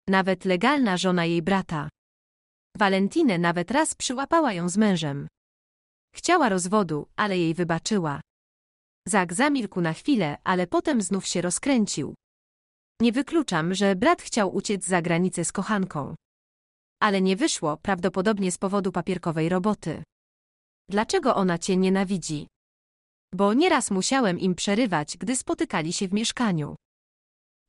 Nawet legalna żona jej brata. Walentinę nawet raz przyłapała ją z mężem. Chciała rozwodu, ale jej wybaczyła. Zak zamilkł na chwilę, ale potem znów się rozkręcił. Nie wykluczam, że brat chciał uciec za granicę z kochanką. Ale nie wyszło, prawdopodobnie z powodu papierkowej roboty. Dlaczego ona cię nienawidzi? Bo nieraz musiałem im przerywać, gdy spotykali się w mieszkaniu.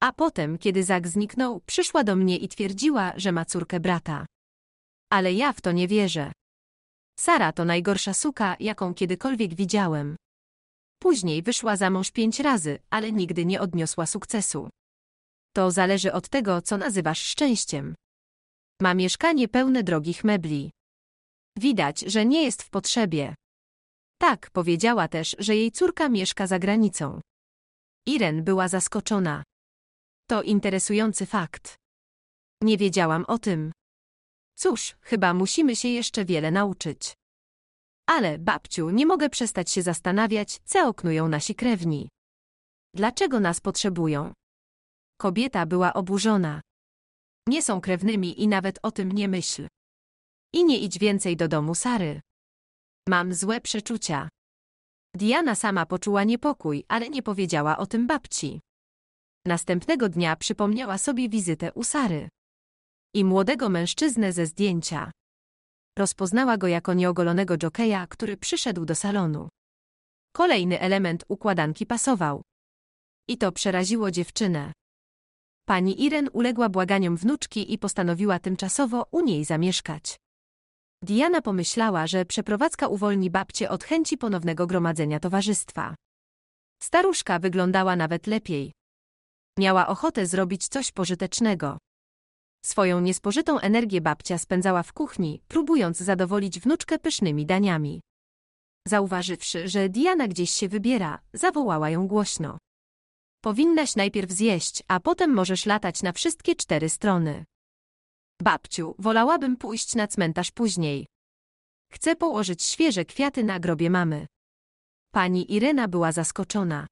A potem, kiedy Zak zniknął, przyszła do mnie i twierdziła, że ma córkę brata. Ale ja w to nie wierzę. Sara to najgorsza suka, jaką kiedykolwiek widziałem. Później wyszła za mąż 5 razy, ale nigdy nie odniosła sukcesu. To zależy od tego, co nazywasz szczęściem. Ma mieszkanie pełne drogich mebli. Widać, że nie jest w potrzebie. Tak, powiedziała też, że jej córka mieszka za granicą. Iren była zaskoczona. To interesujący fakt. Nie wiedziałam o tym. Cóż, chyba musimy się jeszcze wiele nauczyć. Ale, babciu, nie mogę przestać się zastanawiać, co oknują nasi krewni. Dlaczego nas potrzebują? Kobieta była oburzona. Nie są krewnymi i nawet o tym nie myśl. I nie idź więcej do domu Sary. Mam złe przeczucia. Diana sama poczuła niepokój, ale nie powiedziała o tym babci. Następnego dnia przypomniała sobie wizytę u Sary. I młodego mężczyznę ze zdjęcia. Rozpoznała go jako nieogolonego dżokeja, który przyszedł do salonu. Kolejny element układanki pasował. I to przeraziło dziewczynę. Pani Iren uległa błaganiom wnuczki i postanowiła tymczasowo u niej zamieszkać. Diana pomyślała, że przeprowadzka uwolni babcię od chęci ponownego gromadzenia towarzystwa. Staruszka wyglądała nawet lepiej. Miała ochotę zrobić coś pożytecznego. Swoją niespożytą energię babcia spędzała w kuchni, próbując zadowolić wnuczkę pysznymi daniami. Zauważywszy, że Diana gdzieś się wybiera, zawołała ją głośno. Powinnaś najpierw zjeść, a potem możesz latać na wszystkie 4 strony. Babciu, wolałabym pójść na cmentarz później. Chcę położyć świeże kwiaty na grobie mamy. Pani Irena była zaskoczona.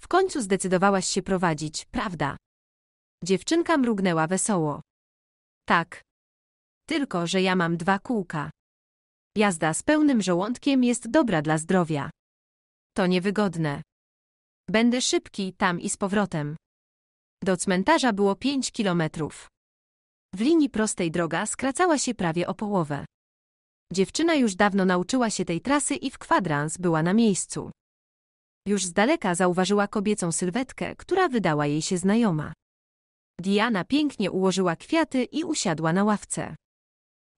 W końcu zdecydowałaś się prowadzić, prawda? Dziewczynka mrugnęła wesoło. Tak. Tylko, że ja mam 2 kółka. Jazda z pełnym żołądkiem jest dobra dla zdrowia. To niewygodne. Będę szybki tam i z powrotem. Do cmentarza było 5 kilometrów. W linii prostej droga skracała się prawie o połowę. Dziewczyna już dawno nauczyła się tej trasy i w kwadrans była na miejscu. Już z daleka zauważyła kobiecą sylwetkę, która wydała jej się znajoma. Diana pięknie ułożyła kwiaty i usiadła na ławce.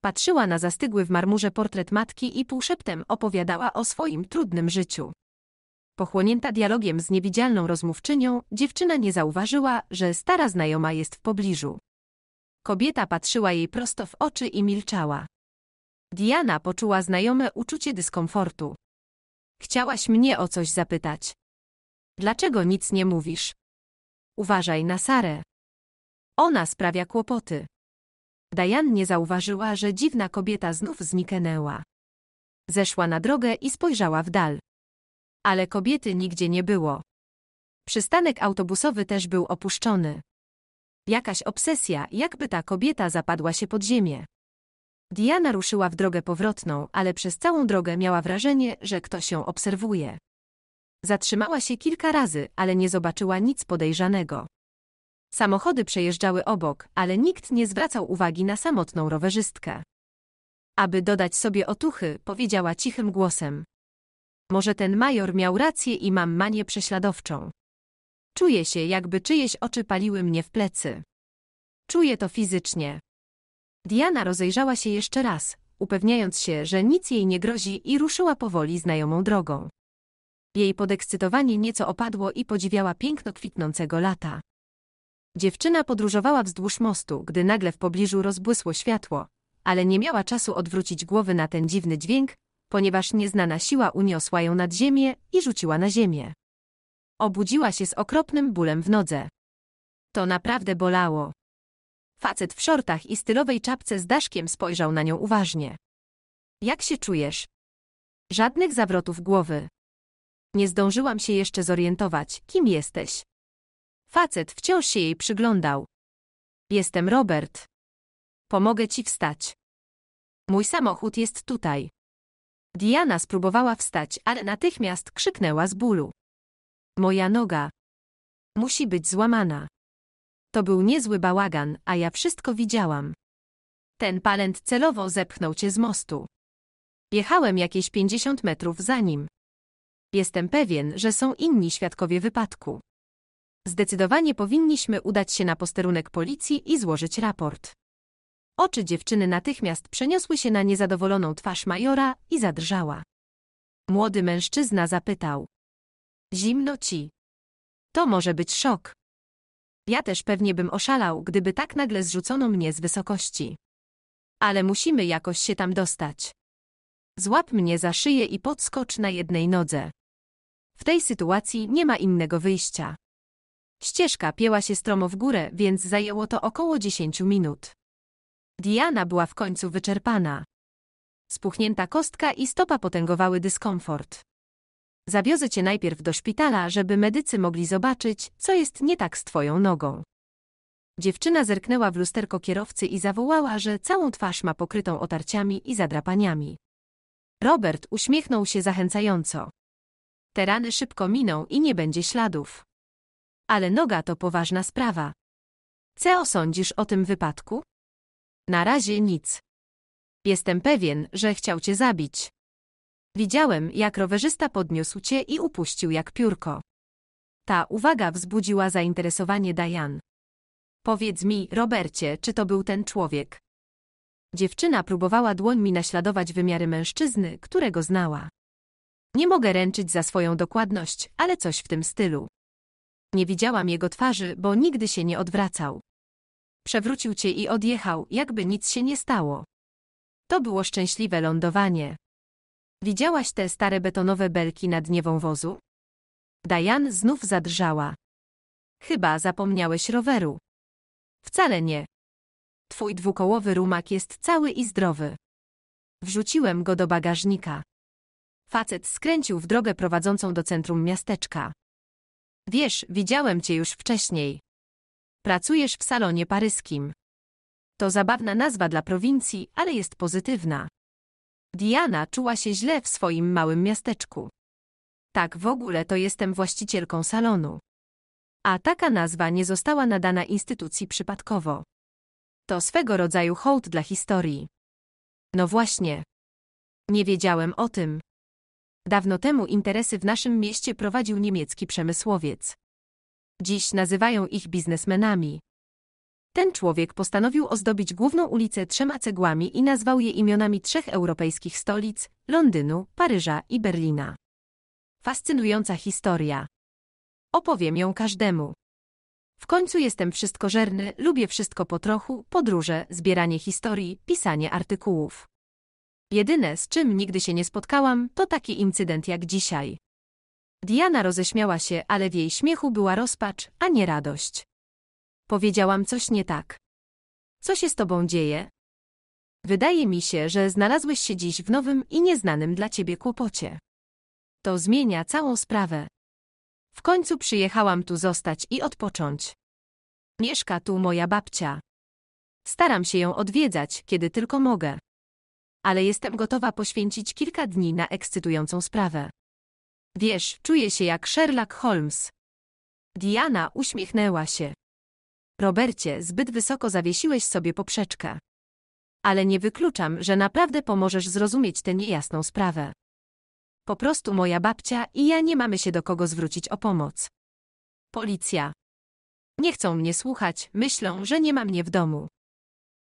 Patrzyła na zastygły w marmurze portret matki i półszeptem opowiadała o swoim trudnym życiu. Pochłonięta dialogiem z niewidzialną rozmówczynią, dziewczyna nie zauważyła, że stara znajoma jest w pobliżu. Kobieta patrzyła jej prosto w oczy i milczała. Diana poczuła znajome uczucie dyskomfortu. Chciałaś mnie o coś zapytać. Dlaczego nic nie mówisz? Uważaj na Sarę. Ona sprawia kłopoty. Diana nie zauważyła, że dziwna kobieta znów zniknęła. Zeszła na drogę i spojrzała w dal. Ale kobiety nigdzie nie było. Przystanek autobusowy też był opuszczony. Jakaś obsesja, jakby ta kobieta zapadła się pod ziemię. Diana ruszyła w drogę powrotną, ale przez całą drogę miała wrażenie, że ktoś ją obserwuje. Zatrzymała się kilka razy, ale nie zobaczyła nic podejrzanego. Samochody przejeżdżały obok, ale nikt nie zwracał uwagi na samotną rowerzystkę. Aby dodać sobie otuchy, powiedziała cichym głosem. Może ten major miał rację i mam manię prześladowczą. Czuję się, jakby czyjeś oczy paliły mnie w plecy. Czuję to fizycznie. Diana rozejrzała się jeszcze raz, upewniając się, że nic jej nie grozi i ruszyła powoli znajomą drogą. Jej podekscytowanie nieco opadło i podziwiała piękno kwitnącego lata. Dziewczyna podróżowała wzdłuż mostu, gdy nagle w pobliżu rozbłysło światło, ale nie miała czasu odwrócić głowy na ten dziwny dźwięk, ponieważ nieznana siła uniosła ją nad ziemię i rzuciła na ziemię. Obudziła się z okropnym bólem w nodze. To naprawdę bolało. Facet w szortach i stylowej czapce z daszkiem spojrzał na nią uważnie. Jak się czujesz? Żadnych zawrotów głowy. Nie zdążyłam się jeszcze zorientować, kim jesteś. Facet wciąż się jej przyglądał. Jestem Robert. Pomogę ci wstać. Mój samochód jest tutaj. Diana spróbowała wstać, ale natychmiast krzyknęła z bólu. Moja noga. Musi być złamana. To był niezły bałagan, a ja wszystko widziałam. Ten palęt celowo zepchnął cię z mostu. Jechałem jakieś 50 metrów za nim. Jestem pewien, że są inni świadkowie wypadku. Zdecydowanie powinniśmy udać się na posterunek policji i złożyć raport. Oczy dziewczyny natychmiast przeniosły się na niezadowoloną twarz majora i zadrżała. Młody mężczyzna zapytał. Zimno ci. To może być szok. Ja też pewnie bym oszalał, gdyby tak nagle zrzucono mnie z wysokości. Ale musimy jakoś się tam dostać. Złap mnie za szyję i podskocz na jednej nodze. W tej sytuacji nie ma innego wyjścia. Ścieżka pięła się stromo w górę, więc zajęło to około 10 minut. Diana była w końcu wyczerpana. Spuchnięta kostka i stopa potęgowały dyskomfort. Zawiozę cię najpierw do szpitala, żeby medycy mogli zobaczyć, co jest nie tak z twoją nogą. Dziewczyna zerknęła w lusterko kierowcy i zawołała, że całą twarz ma pokrytą otarciami i zadrapaniami. Robert uśmiechnął się zachęcająco. Te rany szybko miną i nie będzie śladów. Ale noga to poważna sprawa. Co sądzisz o tym wypadku? Na razie nic. Jestem pewien, że chciał cię zabić. Widziałem, jak rowerzysta podniósł cię i upuścił jak piórko. Ta uwaga wzbudziła zainteresowanie Diany. Powiedz mi, Robercie, czy to był ten człowiek? Dziewczyna próbowała dłońmi naśladować wymiary mężczyzny, którego znała. Nie mogę ręczyć za swoją dokładność, ale coś w tym stylu. Nie widziałam jego twarzy, bo nigdy się nie odwracał. Przewrócił cię i odjechał, jakby nic się nie stało. To było szczęśliwe lądowanie. Widziałaś te stare betonowe belki nad niewą wozu? Diana znów zadrżała. Chyba zapomniałeś roweru. Wcale nie. Twój dwukołowy rumak jest cały i zdrowy. Wrzuciłem go do bagażnika. Facet skręcił w drogę prowadzącą do centrum miasteczka. Wiesz, widziałem cię już wcześniej. Pracujesz w salonie paryskim. To zabawna nazwa dla prowincji, ale jest pozytywna. Diana czuła się źle w swoim małym miasteczku. Tak w ogóle to jestem właścicielką salonu. A taka nazwa nie została nadana instytucji przypadkowo. To swego rodzaju hołd dla historii. No właśnie. Nie wiedziałem o tym. Dawno temu interesy w naszym mieście prowadził niemiecki przemysłowiec. Dziś nazywają ich biznesmenami. Ten człowiek postanowił ozdobić główną ulicę 3 cegłami i nazwał je imionami 3 europejskich stolic – Londynu, Paryża i Berlina. Fascynująca historia. Opowiem ją każdemu. W końcu jestem wszystkożerny, lubię wszystko po trochu, podróże, zbieranie historii, pisanie artykułów. Jedyne, z czym nigdy się nie spotkałam, to taki incydent jak dzisiaj. Diana roześmiała się, ale w jej śmiechu była rozpacz, a nie radość. Powiedziałam coś nie tak. Co się z tobą dzieje? Wydaje mi się, że znalazłeś się dziś w nowym i nieznanym dla ciebie kłopocie. To zmienia całą sprawę. W końcu przyjechałam tu zostać i odpocząć. Mieszka tu moja babcia. Staram się ją odwiedzać, kiedy tylko mogę. Ale jestem gotowa poświęcić kilka dni na ekscytującą sprawę. Wiesz, czuję się jak Sherlock Holmes. Diana uśmiechnęła się. Robercie, zbyt wysoko zawiesiłeś sobie poprzeczkę. Ale nie wykluczam, że naprawdę pomożesz zrozumieć tę niejasną sprawę. Po prostu moja babcia i ja nie mamy się do kogo zwrócić o pomoc. Policja. Nie chcą mnie słuchać, myślą, że nie ma mnie w domu.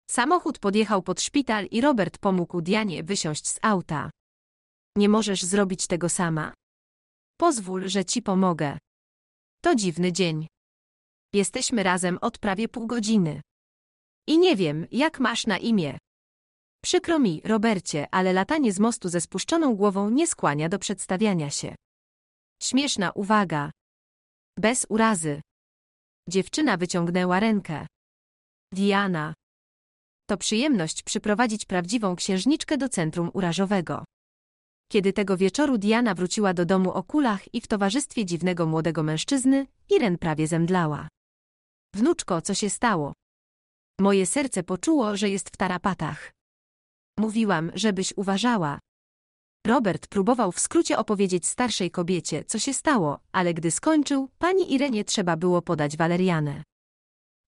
Samochód podjechał pod szpital i Robert pomógł Dianie wysiąść z auta. Nie możesz zrobić tego sama. Pozwól, że ci pomogę. To dziwny dzień. Jesteśmy razem od prawie pół godziny. I nie wiem, jak masz na imię. Przykro mi, Robercie, ale latanie z mostu ze spuszczoną głową nie skłania do przedstawiania się. Śmieszna uwaga. Bez urazy. Dziewczyna wyciągnęła rękę. Diana. To przyjemność przyprowadzić prawdziwą księżniczkę do centrum urażowego. Kiedy tego wieczoru Diana wróciła do domu o kulach i w towarzystwie dziwnego młodego mężczyzny, Iren prawie zemdlała. Wnuczko, co się stało? Moje serce poczuło, że jest w tarapatach. Mówiłam, żebyś uważała. Robert próbował w skrócie opowiedzieć starszej kobiecie, co się stało, ale gdy skończył, pani Irenie trzeba było podać walerianę.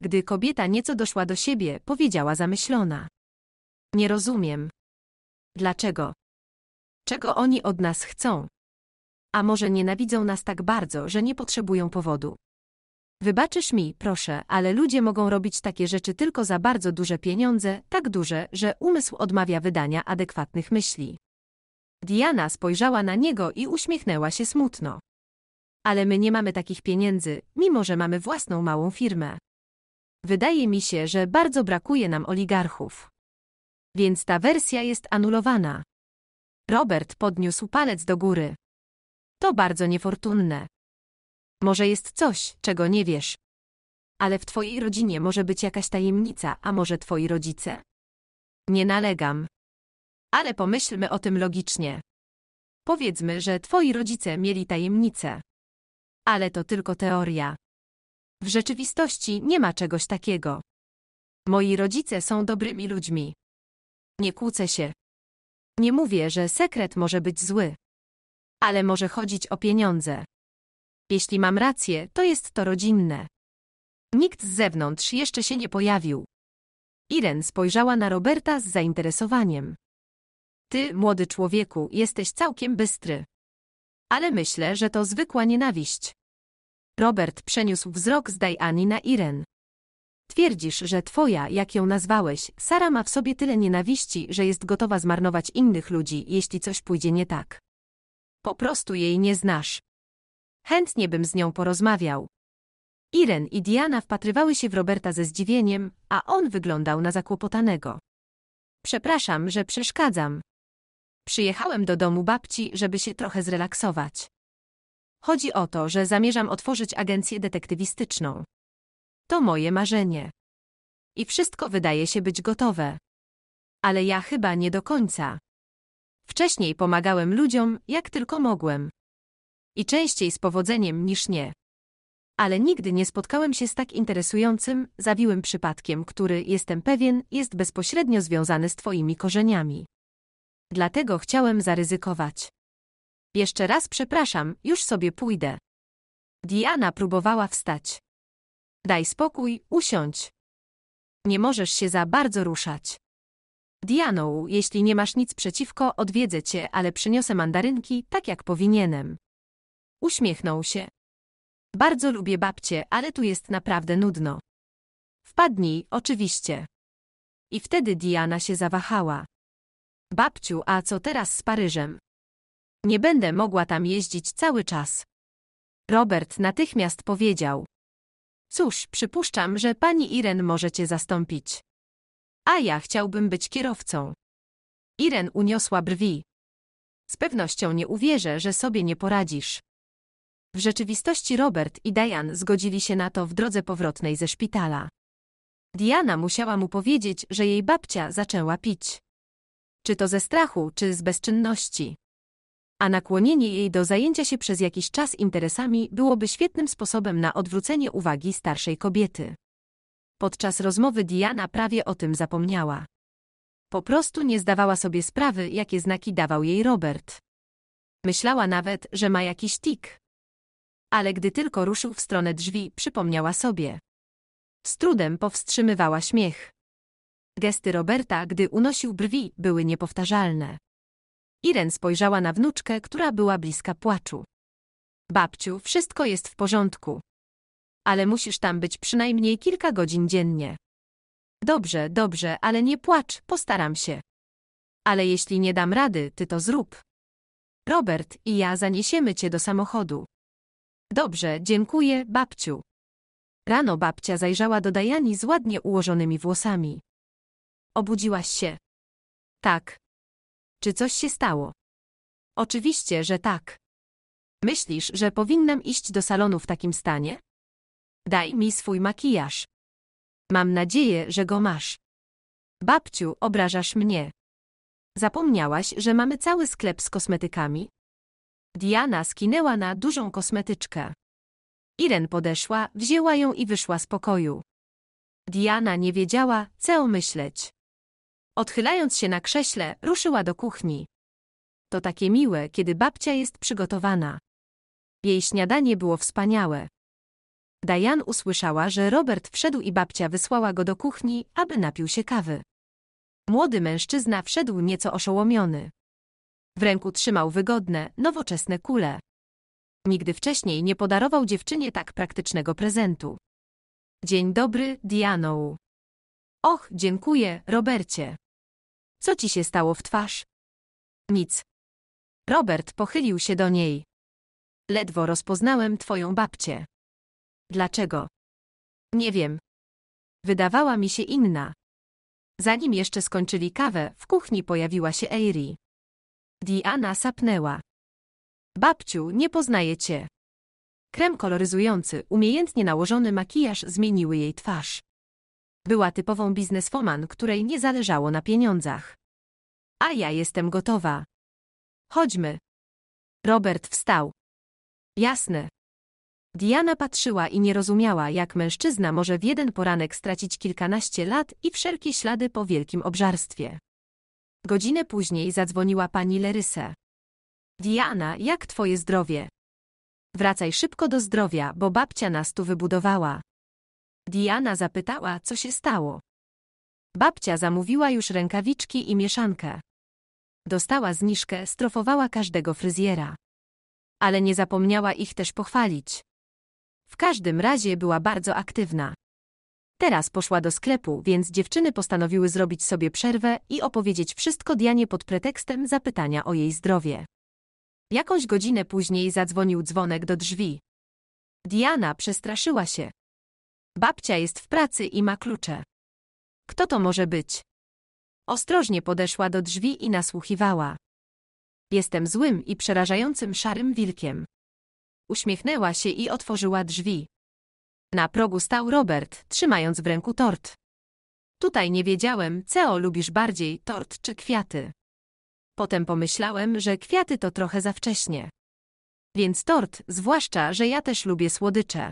Gdy kobieta nieco doszła do siebie, powiedziała zamyślona. Nie rozumiem. Dlaczego? Czego oni od nas chcą? A może nienawidzą nas tak bardzo, że nie potrzebują powodu? Wybaczysz mi, proszę, ale ludzie mogą robić takie rzeczy tylko za bardzo duże pieniądze, tak duże, że umysł odmawia wydania adekwatnych myśli. Diana spojrzała na niego i uśmiechnęła się smutno. Ale my nie mamy takich pieniędzy, mimo że mamy własną małą firmę. Wydaje mi się, że bardzo brakuje nam oligarchów. Więc ta wersja jest anulowana. Robert podniósł palec do góry. To bardzo niefortunne. Może jest coś, czego nie wiesz. Ale w twojej rodzinie może być jakaś tajemnica, a może twoi rodzice? Nie nalegam. Ale pomyślmy o tym logicznie. Powiedzmy, że twoi rodzice mieli tajemnicę. Ale to tylko teoria. W rzeczywistości nie ma czegoś takiego. Moi rodzice są dobrymi ludźmi. Nie kłócę się. Nie mówię, że sekret może być zły. Ale może chodzić o pieniądze. Jeśli mam rację, to jest to rodzinne. Nikt z zewnątrz jeszcze się nie pojawił. Iren spojrzała na Roberta z zainteresowaniem. Ty, młody człowieku, jesteś całkiem bystry. Ale myślę, że to zwykła nienawiść. Robert przeniósł wzrok z Diany na Iren. Twierdzisz, że twoja, jak ją nazwałeś, Sara ma w sobie tyle nienawiści, że jest gotowa zmarnować innych ludzi, jeśli coś pójdzie nie tak. Po prostu jej nie znasz. Chętnie bym z nią porozmawiał. Iren i Diana wpatrywały się w Roberta ze zdziwieniem, a on wyglądał na zakłopotanego. Przepraszam, że przeszkadzam. Przyjechałem do domu babci, żeby się trochę zrelaksować. Chodzi o to, że zamierzam otworzyć agencję detektywistyczną. To moje marzenie. I wszystko wydaje się być gotowe. Ale ja chyba nie do końca. Wcześniej pomagałem ludziom, jak tylko mogłem. I częściej z powodzeniem niż nie. Ale nigdy nie spotkałem się z tak interesującym, zawiłym przypadkiem, który, jestem pewien, jest bezpośrednio związany z twoimi korzeniami. Dlatego chciałem zaryzykować. Jeszcze raz przepraszam, już sobie pójdę. Diana próbowała wstać. Daj spokój, usiądź. Nie możesz się za bardzo ruszać. Diano, jeśli nie masz nic przeciwko, odwiedzę cię, ale przyniosę mandarynki, tak jak powinienem. Uśmiechnął się. Bardzo lubię babcię, ale tu jest naprawdę nudno. Wpadnij, oczywiście. I wtedy Diana się zawahała. Babciu, a co teraz z Paryżem? Nie będę mogła tam jeździć cały czas. Robert natychmiast powiedział. Cóż, przypuszczam, że pani Iren może cię zastąpić. A ja chciałbym być kierowcą. Iren uniosła brwi. Z pewnością nie uwierzę, że sobie nie poradzisz. W rzeczywistości Robert i Diane zgodzili się na to w drodze powrotnej ze szpitala. Diana musiała mu powiedzieć, że jej babcia zaczęła pić. Czy to ze strachu, czy z bezczynności. A nakłonienie jej do zajęcia się przez jakiś czas interesami byłoby świetnym sposobem na odwrócenie uwagi starszej kobiety. Podczas rozmowy Diana prawie o tym zapomniała. Po prostu nie zdawała sobie sprawy, jakie znaki dawał jej Robert. Myślała nawet, że ma jakiś tik. Ale gdy tylko ruszył w stronę drzwi, przypomniała sobie. Z trudem powstrzymywała śmiech. Gesty Roberta, gdy unosił brwi, były niepowtarzalne. Iren spojrzała na wnuczkę, która była bliska płaczu. Babciu, wszystko jest w porządku. Ale musisz tam być przynajmniej kilka godzin dziennie. Dobrze, dobrze, ale nie płacz, postaram się. Ale jeśli nie dam rady, ty to zrób. Robert i ja zaniesiemy cię do samochodu. Dobrze, dziękuję, babciu. Rano babcia zajrzała do Diany z ładnie ułożonymi włosami. Obudziłaś się? Tak. Czy coś się stało? Oczywiście, że tak. Myślisz, że powinnam iść do salonu w takim stanie? Daj mi swój makijaż. Mam nadzieję, że go masz. Babciu, obrażasz mnie. Zapomniałaś, że mamy cały sklep z kosmetykami? Diana skinęła na dużą kosmetyczkę. Iren podeszła, wzięła ją i wyszła z pokoju. Diana nie wiedziała, co myśleć. Odchylając się na krześle, ruszyła do kuchni. To takie miłe, kiedy babcia jest przygotowana. Jej śniadanie było wspaniałe. Diana usłyszała, że Robert wszedł i babcia wysłała go do kuchni, aby napił się kawy. Młody mężczyzna wszedł nieco oszołomiony. W ręku trzymał wygodne, nowoczesne kule. Nigdy wcześniej nie podarował dziewczynie tak praktycznego prezentu. Dzień dobry, Diano. Och, dziękuję, Robercie. Co ci się stało w twarz? Nic. Robert pochylił się do niej. Ledwo rozpoznałem twoją babcię. Dlaczego? Nie wiem. Wydawała mi się inna. Zanim jeszcze skończyli kawę, w kuchni pojawiła się Eiri. Diana sapnęła. Babciu, nie poznaję cię. Krem koloryzujący, umiejętnie nałożony makijaż zmieniły jej twarz. Była typową bizneswoman, której nie zależało na pieniądzach. A ja jestem gotowa. Chodźmy. Robert wstał. Jasne. Diana patrzyła i nie rozumiała, jak mężczyzna może w jeden poranek stracić kilkanaście lat i wszelkie ślady po wielkim obżarstwie. Godzinę później zadzwoniła pani Leryse. Diana, jak twoje zdrowie? Wracaj szybko do zdrowia, bo babcia nas tu wybudowała. Diana zapytała, co się stało. Babcia zamówiła już rękawiczki i mieszankę. Dostała zniżkę, strofowała każdego fryzjera. Ale nie zapomniała ich też pochwalić. W każdym razie była bardzo aktywna. Teraz poszła do sklepu, więc dziewczyny postanowiły zrobić sobie przerwę i opowiedzieć wszystko Dianie pod pretekstem zapytania o jej zdrowie. Jakąś godzinę później zadzwonił dzwonek do drzwi. Diana przestraszyła się. Babcia jest w pracy i ma klucze. Kto to może być? Ostrożnie podeszła do drzwi i nasłuchiwała. Jestem złym i przerażającym szarym wilkiem. Uśmiechnęła się i otworzyła drzwi. Na progu stał Robert, trzymając w ręku tort. Tutaj nie wiedziałem, co lubisz bardziej, tort czy kwiaty. Potem pomyślałem, że kwiaty to trochę za wcześnie. Więc tort, zwłaszcza, że ja też lubię słodycze.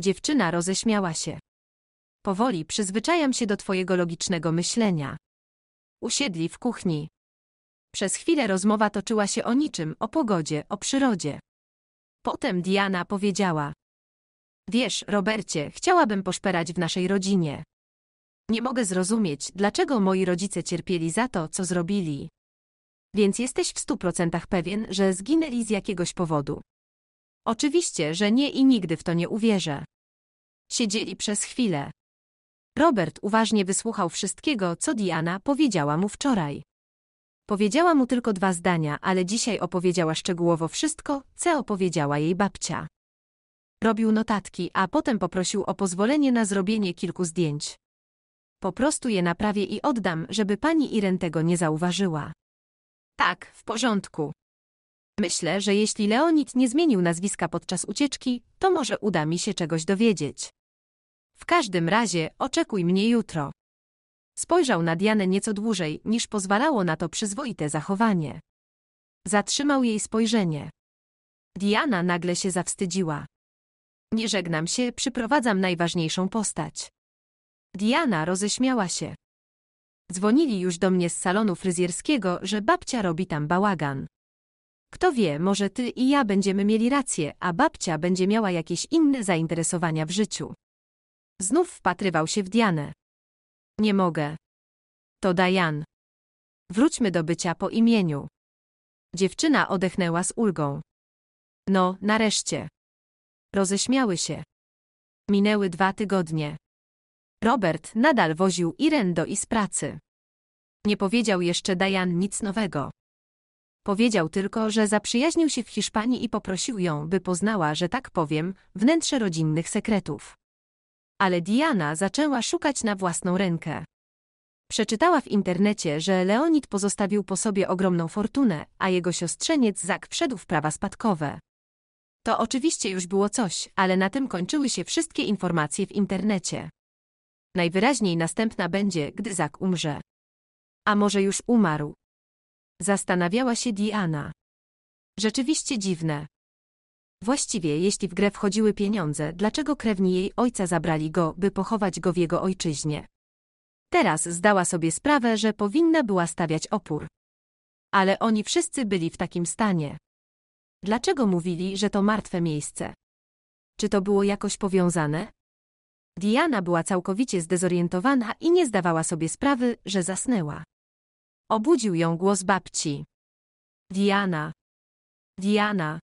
Dziewczyna roześmiała się. Powoli przyzwyczajam się do twojego logicznego myślenia. Usiedli w kuchni. Przez chwilę rozmowa toczyła się o niczym, o pogodzie, o przyrodzie. Potem Diana powiedziała. Wiesz, Robercie, chciałabym poszperać w naszej rodzinie. Nie mogę zrozumieć, dlaczego moi rodzice cierpieli za to, co zrobili. Więc jesteś w 100% pewien, że zginęli z jakiegoś powodu. Oczywiście, że nie i nigdy w to nie uwierzę. Siedzieli przez chwilę. Robert uważnie wysłuchał wszystkiego, co Diana powiedziała mu wczoraj. Powiedziała mu tylko 2 zdania, ale dzisiaj opowiedziała szczegółowo wszystko, co opowiedziała jej babcia. Robił notatki, a potem poprosił o pozwolenie na zrobienie kilku zdjęć. Po prostu je naprawię i oddam, żeby pani Iren tego nie zauważyła. Tak, w porządku. Myślę, że jeśli Leonid nie zmienił nazwiska podczas ucieczki, to może uda mi się czegoś dowiedzieć. W każdym razie oczekuj mnie jutro. Spojrzał na Dianę nieco dłużej, niż pozwalało na to przyzwoite zachowanie. Zatrzymał jej spojrzenie. Diana nagle się zawstydziła. Nie żegnam się, przyprowadzam najważniejszą postać. Diana roześmiała się. Dzwonili już do mnie z salonu fryzjerskiego, że babcia robi tam bałagan. Kto wie, może ty i ja będziemy mieli rację, a babcia będzie miała jakieś inne zainteresowania w życiu. Znów wpatrywał się w Dianę. Nie mogę. To Diana. Wróćmy do bycia po imieniu. Dziewczyna odechnęła z ulgą. No, nareszcie. Roześmiały się. Minęły 2 tygodnie. Robert nadal woził Iren do i z pracy. Nie powiedział jeszcze Dianie nic nowego. Powiedział tylko, że zaprzyjaźnił się w Hiszpanii i poprosił ją, by poznała, że tak powiem, wnętrze rodzinnych sekretów. Ale Diana zaczęła szukać na własną rękę. Przeczytała w internecie, że Leonid pozostawił po sobie ogromną fortunę, a jego siostrzeniec Zak wszedł w prawa spadkowe. To oczywiście już było coś, ale na tym kończyły się wszystkie informacje w internecie. Najwyraźniej następna będzie, gdy Zak umrze. A może już umarł? Zastanawiała się Diana. Rzeczywiście dziwne. Właściwie, jeśli w grę wchodziły pieniądze, dlaczego krewni jej ojca zabrali go, by pochować go w jego ojczyźnie? Teraz zdała sobie sprawę, że powinna była stawiać opór. Ale oni wszyscy byli w takim stanie. Dlaczego mówili, że to martwe miejsce? Czy to było jakoś powiązane? Diana była całkowicie zdezorientowana i nie zdawała sobie sprawy, że zasnęła. Obudził ją głos babci. Diana. Diana.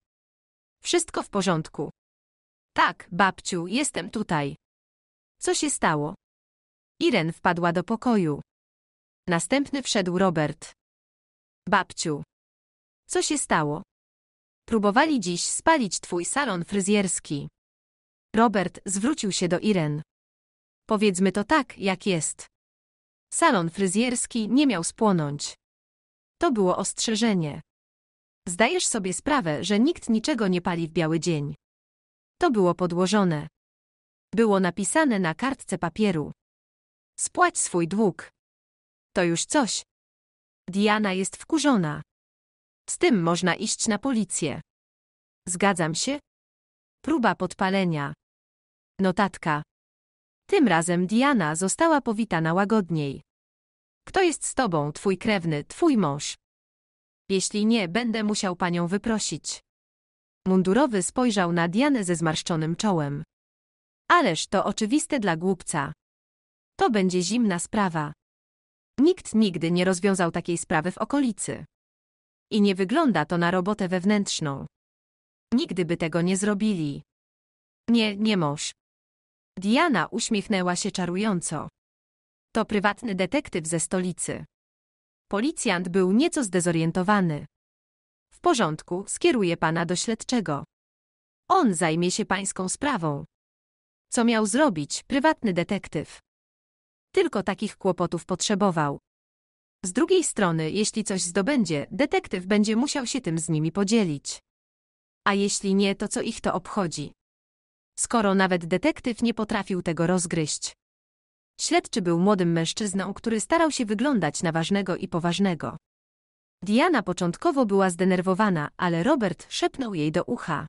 Wszystko w porządku. Tak, babciu, jestem tutaj. Co się stało? Iren wpadła do pokoju. Następny wszedł Robert. Babciu. Co się stało? Próbowali dziś spalić twój salon fryzjerski. Robert zwrócił się do Iren. Powiedzmy to tak, jak jest. Salon fryzjerski nie miał spłonąć. To było ostrzeżenie. Zdajesz sobie sprawę, że nikt niczego nie pali w biały dzień. To było podłożone. Było napisane na kartce papieru. Spłać swój dług. To już coś. Diana jest wkurzona. Z tym można iść na policję. Zgadzam się? Próba podpalenia. Notatka. Tym razem Diana została powitana łagodniej. Kto jest z tobą, twój krewny, twój mąż? Jeśli nie, będę musiał panią wyprosić. Mundurowy spojrzał na Dianę ze zmarszczonym czołem. Ależ to oczywiste dla głupca. To będzie zimna sprawa. Nikt nigdy nie rozwiązał takiej sprawy w okolicy. I nie wygląda to na robotę wewnętrzną. Nigdy by tego nie zrobili. Nie, nie mąż. Diana uśmiechnęła się czarująco. To prywatny detektyw ze stolicy. Policjant był nieco zdezorientowany. W porządku, skieruję pana do śledczego. On zajmie się pańską sprawą. Co miał zrobić prywatny detektyw? Tylko takich kłopotów potrzebował. Z drugiej strony, jeśli coś zdobędzie, detektyw będzie musiał się tym z nimi podzielić. A jeśli nie, to co ich to obchodzi? Skoro nawet detektyw nie potrafił tego rozgryźć. Śledczy był młodym mężczyzną, który starał się wyglądać na ważnego i poważnego. Diana początkowo była zdenerwowana, ale Robert szepnął jej do ucha.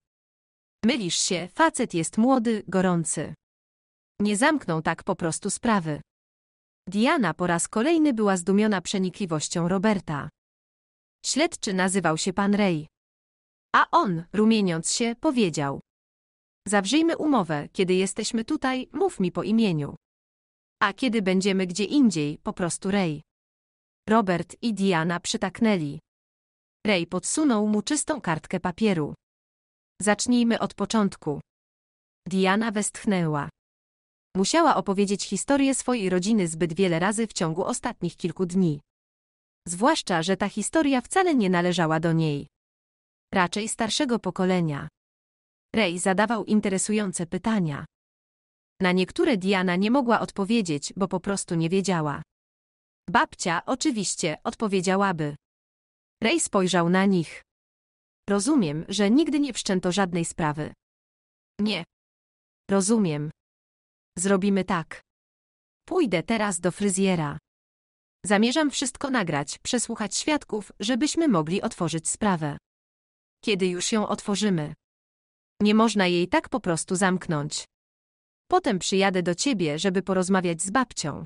Mylisz się, facet jest młody, gorący. Nie zamknął tak po prostu sprawy. Diana po raz kolejny była zdumiona przenikliwością Roberta. Śledczy nazywał się pan Rej. A on, rumieniąc się, powiedział. Zawrzyjmy umowę, kiedy jesteśmy tutaj, mów mi po imieniu. A kiedy będziemy gdzie indziej, po prostu Rej. Robert i Diana przytaknęli. Rej podsunął mu czystą kartkę papieru. Zacznijmy od początku. Diana westchnęła. Musiała opowiedzieć historię swojej rodziny zbyt wiele razy w ciągu ostatnich kilku dni. Zwłaszcza, że ta historia wcale nie należała do niej. Raczej starszego pokolenia. Rej zadawał interesujące pytania. Na niektóre Diana nie mogła odpowiedzieć, bo po prostu nie wiedziała. Babcia oczywiście odpowiedziałaby. Rej spojrzał na nich. Rozumiem, że nigdy nie wszczęto żadnej sprawy. Nie. Rozumiem. Zrobimy tak. Pójdę teraz do fryzjera. Zamierzam wszystko nagrać, przesłuchać świadków, żebyśmy mogli otworzyć sprawę. Kiedy już ją otworzymy. Nie można jej tak po prostu zamknąć. Potem przyjadę do ciebie, żeby porozmawiać z babcią.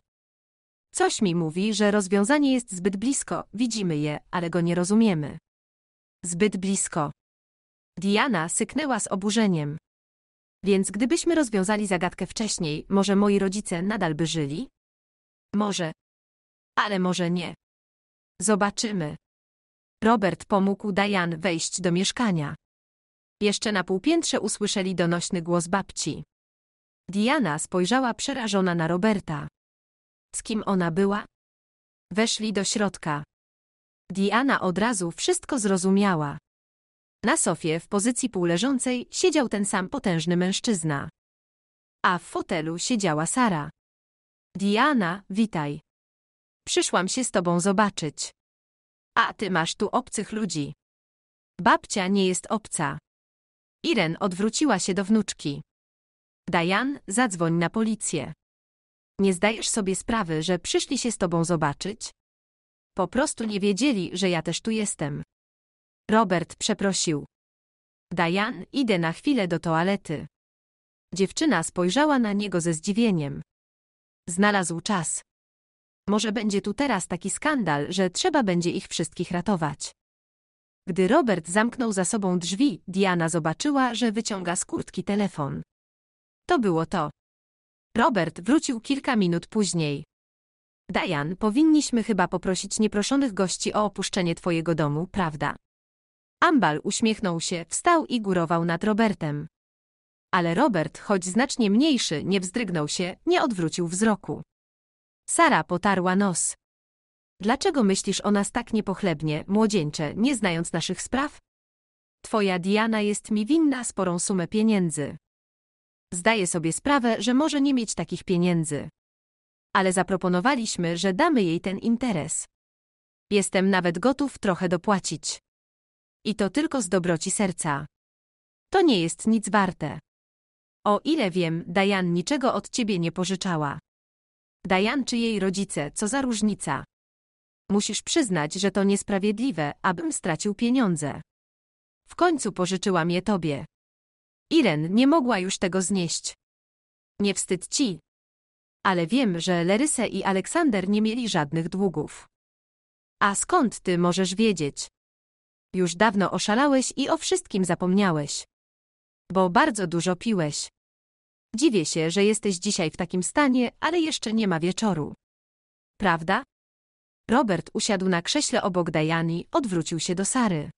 Coś mi mówi, że rozwiązanie jest zbyt blisko, widzimy je, ale go nie rozumiemy. Zbyt blisko. Diana syknęła z oburzeniem. Więc gdybyśmy rozwiązali zagadkę wcześniej, może moi rodzice nadal by żyli? Może. Ale może nie. Zobaczymy. Robert pomógł Diane wejść do mieszkania. Jeszcze na półpiętrze usłyszeli donośny głos babci. Diana spojrzała przerażona na Roberta. Z kim ona była? Weszli do środka. Diana od razu wszystko zrozumiała. Na sofie w pozycji półleżącej siedział ten sam potężny mężczyzna. A w fotelu siedziała Sara. Diana, witaj. Przyszłam się z tobą zobaczyć. A ty masz tu obcych ludzi. Babcia nie jest obca. Iren odwróciła się do wnuczki. Diane, zadzwoń na policję. Nie zdajesz sobie sprawy, że przyszli się z tobą zobaczyć? Po prostu nie wiedzieli, że ja też tu jestem. Robert przeprosił. Diane, idę na chwilę do toalety. Dziewczyna spojrzała na niego ze zdziwieniem. Znalazł czas. Może będzie tu teraz taki skandal, że trzeba będzie ich wszystkich ratować. Gdy Robert zamknął za sobą drzwi, Diana zobaczyła, że wyciąga z kurtki telefon. To było to. Robert wrócił kilka minut później. Diane, powinniśmy chyba poprosić nieproszonych gości o opuszczenie twojego domu, prawda? Ambal uśmiechnął się, wstał i górował nad Robertem. Ale Robert, choć znacznie mniejszy, nie wzdrygnął się, nie odwrócił wzroku. Sara potarła nos. Dlaczego myślisz o nas tak niepochlebnie, młodzieńcze, nie znając naszych spraw? Twoja Diana jest mi winna sporą sumę pieniędzy. Zdaję sobie sprawę, że może nie mieć takich pieniędzy. Ale zaproponowaliśmy, że damy jej ten interes. Jestem nawet gotów trochę dopłacić. I to tylko z dobroci serca. To nie jest nic warte. O ile wiem, Diane niczego od ciebie nie pożyczała. Diane czy jej rodzice, co za różnica? Musisz przyznać, że to niesprawiedliwe, abym stracił pieniądze. W końcu pożyczyłam je tobie. Iren nie mogła już tego znieść. Nie wstyd ci. Ale wiem, że Leryse i Aleksander nie mieli żadnych długów. A skąd ty możesz wiedzieć? Już dawno oszalałeś i o wszystkim zapomniałeś. Bo bardzo dużo piłeś. Dziwię się, że jesteś dzisiaj w takim stanie, ale jeszcze nie ma wieczoru. Prawda? Robert usiadł na krześle obok Diany, odwrócił się do Sary.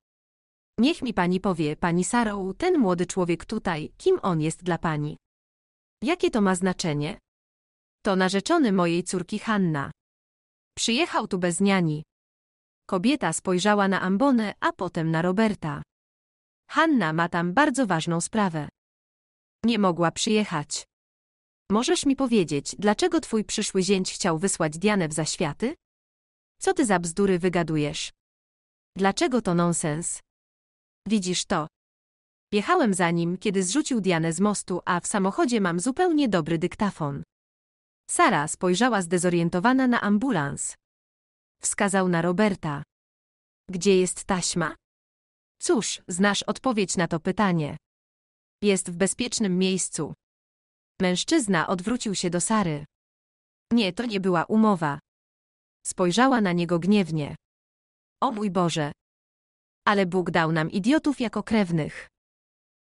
Niech mi pani powie, pani Saro, ten młody człowiek tutaj, kim on jest dla pani? Jakie to ma znaczenie? To narzeczony mojej córki Hanna. Przyjechał tu bez niani. Kobieta spojrzała na ambonę, a potem na Roberta. Hanna ma tam bardzo ważną sprawę. Nie mogła przyjechać. Możesz mi powiedzieć, dlaczego twój przyszły zięć chciał wysłać Dianę w zaświaty? Co ty za bzdury wygadujesz? Dlaczego to nonsens? Widzisz to? Jechałem za nim, kiedy zrzucił Dianę z mostu, a w samochodzie mam zupełnie dobry dyktafon. Sara spojrzała zdezorientowana na ambulans. Wskazał na Roberta. Gdzie jest taśma? Cóż, znasz odpowiedź na to pytanie. Jest w bezpiecznym miejscu. Mężczyzna odwrócił się do Sary. Nie, to nie była umowa. Spojrzała na niego gniewnie. O mój Boże! Ale Bóg dał nam idiotów jako krewnych.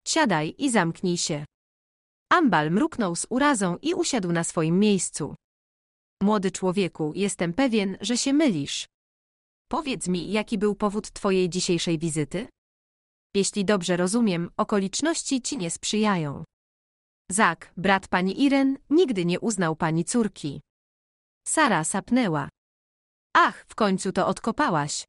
Siadaj i zamknij się. Ambal mruknął z urazą i usiadł na swoim miejscu. Młody człowieku, jestem pewien, że się mylisz. Powiedz mi, jaki był powód twojej dzisiejszej wizyty? Jeśli dobrze rozumiem, okoliczności ci nie sprzyjają. Zak, brat pani Iren, nigdy nie uznał pani córki. Sara sapnęła. Ach, w końcu to odkopałaś.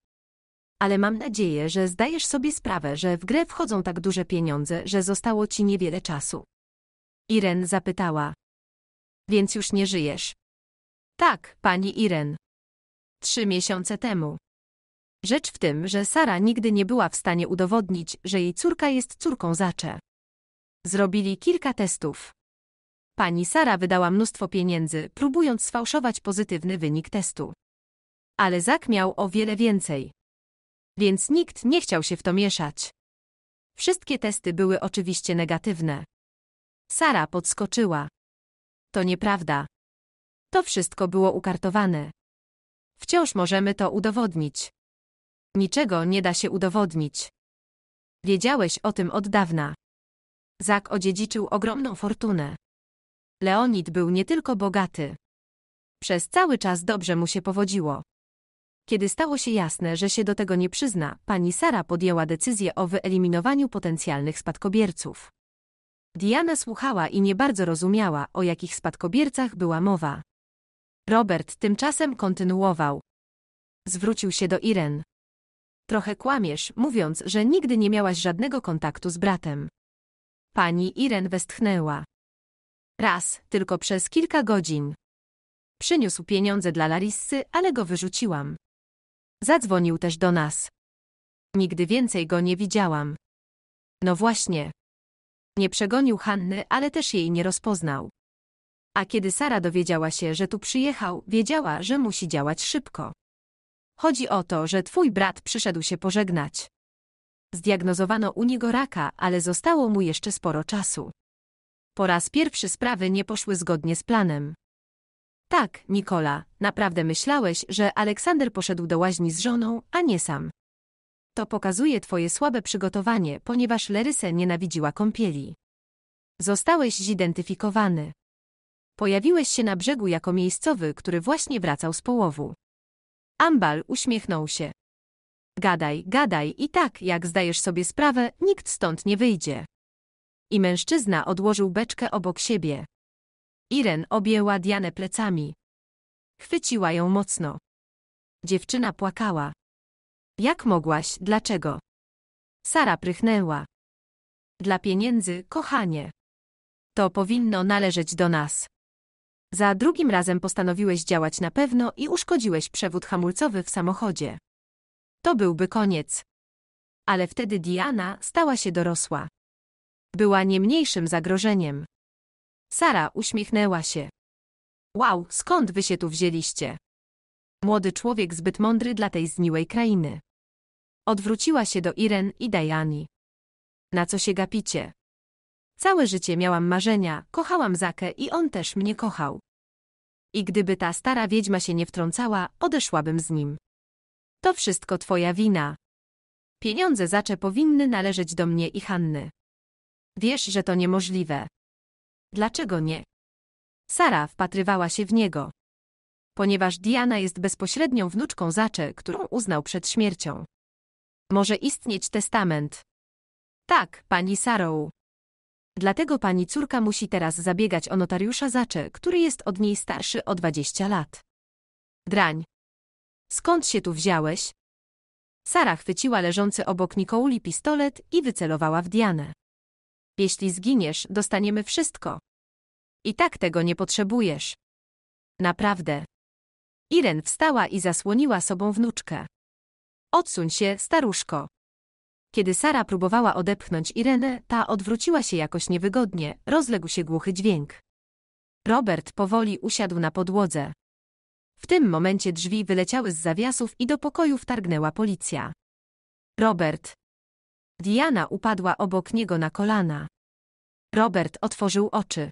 Ale mam nadzieję, że zdajesz sobie sprawę, że w grę wchodzą tak duże pieniądze, że zostało ci niewiele czasu. Iren zapytała. Więc już nie żyjesz? Tak, pani Iren. 3 miesiące temu. Rzecz w tym, że Sara nigdy nie była w stanie udowodnić, że jej córka jest córką Zacze. Zrobili kilka testów. Pani Sara wydała mnóstwo pieniędzy, próbując sfałszować pozytywny wynik testu. Ale Zak miał o wiele więcej. Więc nikt nie chciał się w to mieszać. Wszystkie testy były oczywiście negatywne. Sara podskoczyła. To nieprawda. To wszystko było ukartowane. Wciąż możemy to udowodnić. Niczego nie da się udowodnić. Wiedziałeś o tym od dawna. Zak odziedziczył ogromną fortunę. Leonid był nie tylko bogaty. Przez cały czas dobrze mu się powodziło. Kiedy stało się jasne, że się do tego nie przyzna, pani Sara podjęła decyzję o wyeliminowaniu potencjalnych spadkobierców. Diana słuchała i nie bardzo rozumiała, o jakich spadkobiercach była mowa. Robert tymczasem kontynuował. Zwrócił się do Iren. Trochę kłamiesz, mówiąc, że nigdy nie miałaś żadnego kontaktu z bratem. Pani Iren westchnęła. Raz, tylko przez kilka godzin. Przyniósł pieniądze dla Larysy, ale go wyrzuciłam. Zadzwonił też do nas. Nigdy więcej go nie widziałam. No właśnie. Nie przegonił Hanny, ale też jej nie rozpoznał. A kiedy Sara dowiedziała się, że tu przyjechał, wiedziała, że musi działać szybko. Chodzi o to, że twój brat przyszedł się pożegnać. Zdiagnozowano u niego raka, ale zostało mu jeszcze sporo czasu. Po raz pierwszy sprawy nie poszły zgodnie z planem. Tak, Nikola, naprawdę myślałeś, że Aleksander poszedł do łaźni z żoną, a nie sam. To pokazuje twoje słabe przygotowanie, ponieważ Leryse nienawidziła kąpieli. Zostałeś zidentyfikowany. Pojawiłeś się na brzegu jako miejscowy, który właśnie wracał z połowu. Ambal uśmiechnął się. Gadaj, gadaj i tak, jak zdajesz sobie sprawę, nikt stąd nie wyjdzie. I mężczyzna odłożył beczkę obok siebie. Iren objęła Dianę plecami. Chwyciła ją mocno. Dziewczyna płakała. Jak mogłaś, dlaczego? Sara prychnęła. Dla pieniędzy, kochanie. To powinno należeć do nas. Za drugim razem postanowiłeś działać na pewno i uszkodziłeś przewód hamulcowy w samochodzie. To byłby koniec. Ale wtedy Diana stała się dorosła. Była nie mniejszym zagrożeniem. Sara uśmiechnęła się. Wow, skąd wy się tu wzięliście? Młody człowiek zbyt mądry dla tej zgniłej krainy. Odwróciła się do Iren i Diany. Na co się gapicie? Całe życie miałam marzenia, kochałam Zakę i on też mnie kochał. I gdyby ta stara wiedźma się nie wtrącała, odeszłabym z nim. To wszystko twoja wina. Pieniądze Zacze powinny należeć do mnie i Hanny. Wiesz, że to niemożliwe. Dlaczego nie? Sara wpatrywała się w niego. Ponieważ Diana jest bezpośrednią wnuczką Zacze, którą uznał przed śmiercią. Może istnieć testament. Tak, pani Saro. Dlatego pani córka musi teraz zabiegać o notariusza Zacze, który jest od niej starszy o 20 lat. Drań. Skąd się tu wziąłeś? Sara chwyciła leżący obok Nikoli pistolet i wycelowała w Dianę. Jeśli zginiesz, dostaniemy wszystko. I tak tego nie potrzebujesz. Naprawdę. Iren wstała i zasłoniła sobą wnuczkę. Odsuń się, staruszko. Kiedy Sara próbowała odepchnąć Irenę, ta odwróciła się jakoś niewygodnie, rozległ się głuchy dźwięk. Robert powoli usiadł na podłodze. W tym momencie drzwi wyleciały z zawiasów i do pokoju wtargnęła policja. Robert. Diana upadła obok niego na kolana. Robert otworzył oczy.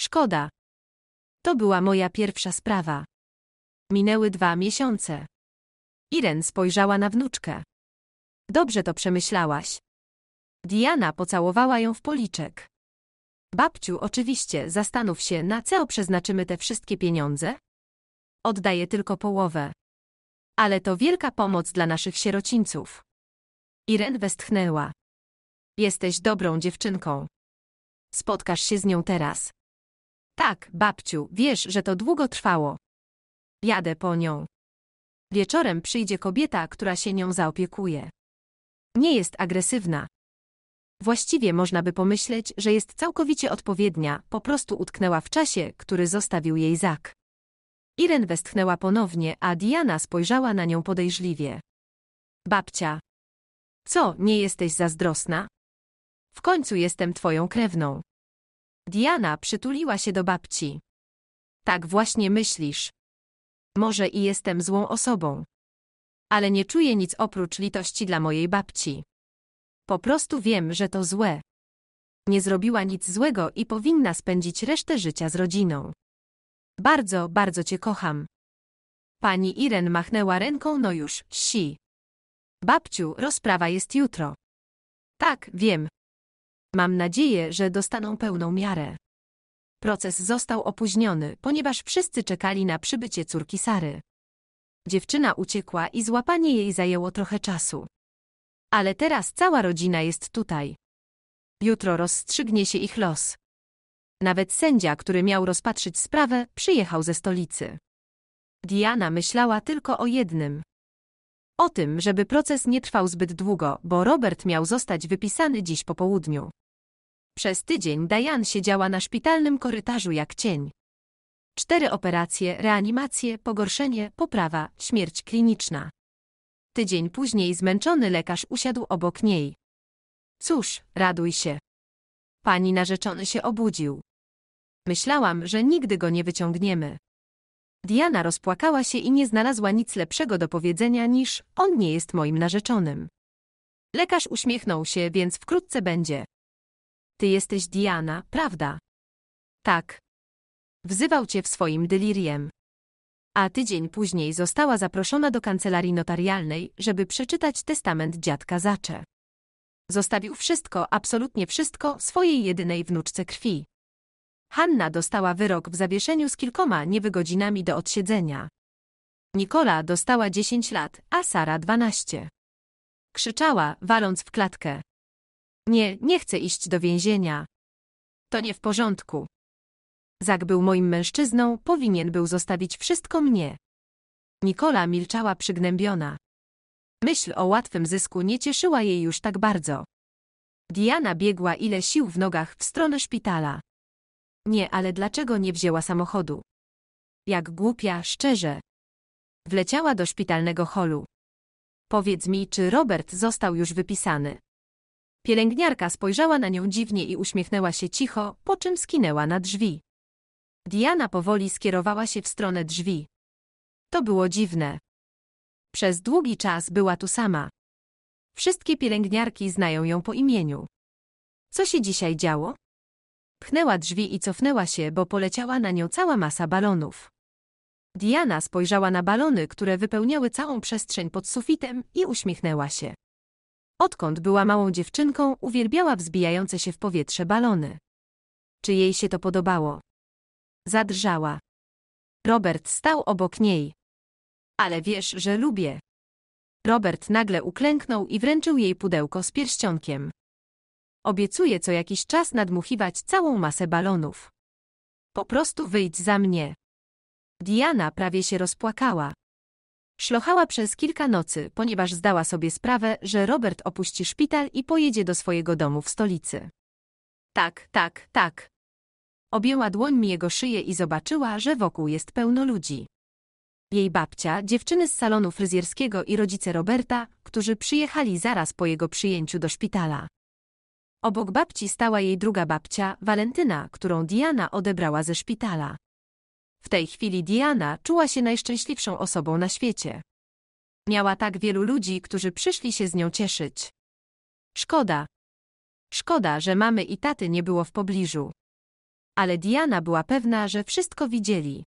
Szkoda. To była moja pierwsza sprawa. Minęły 2 miesiące. Iren spojrzała na wnuczkę. Dobrze to przemyślałaś. Diana pocałowała ją w policzek. Babciu, oczywiście, zastanów się, na co przeznaczymy te wszystkie pieniądze? Oddaję tylko połowę. Ale to wielka pomoc dla naszych sierocińców. Iren westchnęła. Jesteś dobrą dziewczynką. Spotkasz się z nią teraz. Tak, babciu, wiesz, że to długo trwało. Jadę po nią. Wieczorem przyjdzie kobieta, która się nią zaopiekuje. Nie jest agresywna. Właściwie można by pomyśleć, że jest całkowicie odpowiednia, po prostu utknęła w czasie, który zostawił jej Zak. Iren westchnęła ponownie, a Diana spojrzała na nią podejrzliwie. Babcia. Co, nie jesteś zazdrosna? W końcu jestem twoją krewną. Diana przytuliła się do babci. Tak właśnie myślisz. Może i jestem złą osobą. Ale nie czuję nic oprócz litości dla mojej babci. Po prostu wiem, że to złe. Nie zrobiła nic złego i powinna spędzić resztę życia z rodziną. Bardzo, bardzo cię kocham. Pani Iren machnęła ręką, no już, si. Babciu, rozprawa jest jutro. Tak, wiem. Mam nadzieję, że dostaną pełną miarę. Proces został opóźniony, ponieważ wszyscy czekali na przybycie córki Sary. Dziewczyna uciekła i złapanie jej zajęło trochę czasu. Ale teraz cała rodzina jest tutaj. Jutro rozstrzygnie się ich los. Nawet sędzia, który miał rozpatrzyć sprawę, przyjechał ze stolicy. Diana myślała tylko o jednym. O tym, żeby proces nie trwał zbyt długo, bo Robert miał zostać wypisany dziś po południu. Przez tydzień Diana siedziała na szpitalnym korytarzu jak cień. 4 operacje, reanimacje, pogorszenie, poprawa, śmierć kliniczna. Tydzień później zmęczony lekarz usiadł obok niej. Cóż, raduj się. Pani narzeczony się obudził. Myślałam, że nigdy go nie wyciągniemy. Diana rozpłakała się i nie znalazła nic lepszego do powiedzenia niż: on nie jest moim narzeczonym. Lekarz uśmiechnął się, więc wkrótce będzie. Ty jesteś Diana, prawda? Tak. Wzywał cię w swoim deliriem. A tydzień później została zaproszona do kancelarii notarialnej, żeby przeczytać testament dziadka Zacze. Zostawił wszystko, absolutnie wszystko, swojej jedynej wnuczce krwi. Hanna dostała wyrok w zawieszeniu z kilkoma niewygodzinami do odsiedzenia. Nikola dostała 10 lat, a Sara 12. Krzyczała, waląc w klatkę. Nie, nie chcę iść do więzienia. To nie w porządku. Zak był moim mężczyzną, powinien był zostawić wszystko mnie. Nikola milczała przygnębiona. Myśl o łatwym zysku nie cieszyła jej już tak bardzo. Diana biegła ile sił w nogach w stronę szpitala. Nie, ale dlaczego nie wzięła samochodu? Jak głupia, szczerze. Wleciała do szpitalnego holu. Powiedz mi, czy Robert został już wypisany? Pielęgniarka spojrzała na nią dziwnie i uśmiechnęła się cicho, po czym skinęła na drzwi. Diana powoli skierowała się w stronę drzwi. To było dziwne. Przez długi czas była tu sama. Wszystkie pielęgniarki znają ją po imieniu. Co się dzisiaj działo? Pchnęła drzwi i cofnęła się, bo poleciała na nią cała masa balonów. Diana spojrzała na balony, które wypełniały całą przestrzeń pod sufitem, i uśmiechnęła się. Odkąd była małą dziewczynką, uwielbiała wzbijające się w powietrze balony. Czy jej się to podobało? Zadrżała. Robert stał obok niej. Ale wiesz, że lubię. Robert nagle uklęknął i wręczył jej pudełko z pierścionkiem. Obiecuję co jakiś czas nadmuchiwać całą masę balonów. Po prostu wyjdź za mnie. Diana prawie się rozpłakała. Szlochała przez kilka nocy, ponieważ zdała sobie sprawę, że Robert opuści szpital i pojedzie do swojego domu w stolicy. Tak, tak, tak. Objęła dłońmi jego szyję i zobaczyła, że wokół jest pełno ludzi. Jej babcia, dziewczyny z salonu fryzjerskiego i rodzice Roberta, którzy przyjechali zaraz po jego przyjęciu do szpitala. Obok babci stała jej druga babcia, Walentyna, którą Diana odebrała ze szpitala. W tej chwili Diana czuła się najszczęśliwszą osobą na świecie. Miała tak wielu ludzi, którzy przyszli się z nią cieszyć. Szkoda. Szkoda, że mamy i taty nie było w pobliżu. Ale Diana była pewna, że wszystko widzieli.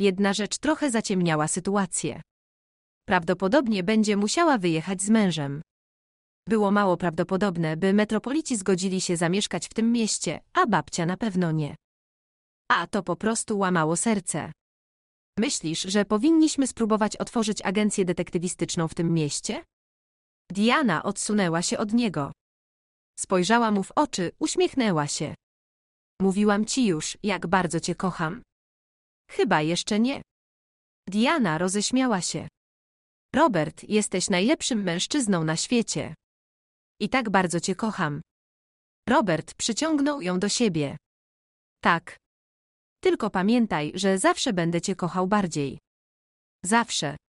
Jedna rzecz trochę zaciemniała sytuację. Prawdopodobnie będzie musiała wyjechać z mężem. Było mało prawdopodobne, by metropolici zgodzili się zamieszkać w tym mieście, a babcia na pewno nie. A to po prostu łamało serce. Myślisz, że powinniśmy spróbować otworzyć agencję detektywistyczną w tym mieście? Diana odsunęła się od niego. Spojrzała mu w oczy, uśmiechnęła się. Mówiłam ci już, jak bardzo cię kocham. Chyba jeszcze nie. Diana roześmiała się. Robert, jesteś najlepszym mężczyzną na świecie. I tak bardzo cię kocham. Robert przyciągnął ją do siebie. Tak. Tylko pamiętaj, że zawsze będę cię kochał bardziej. Zawsze.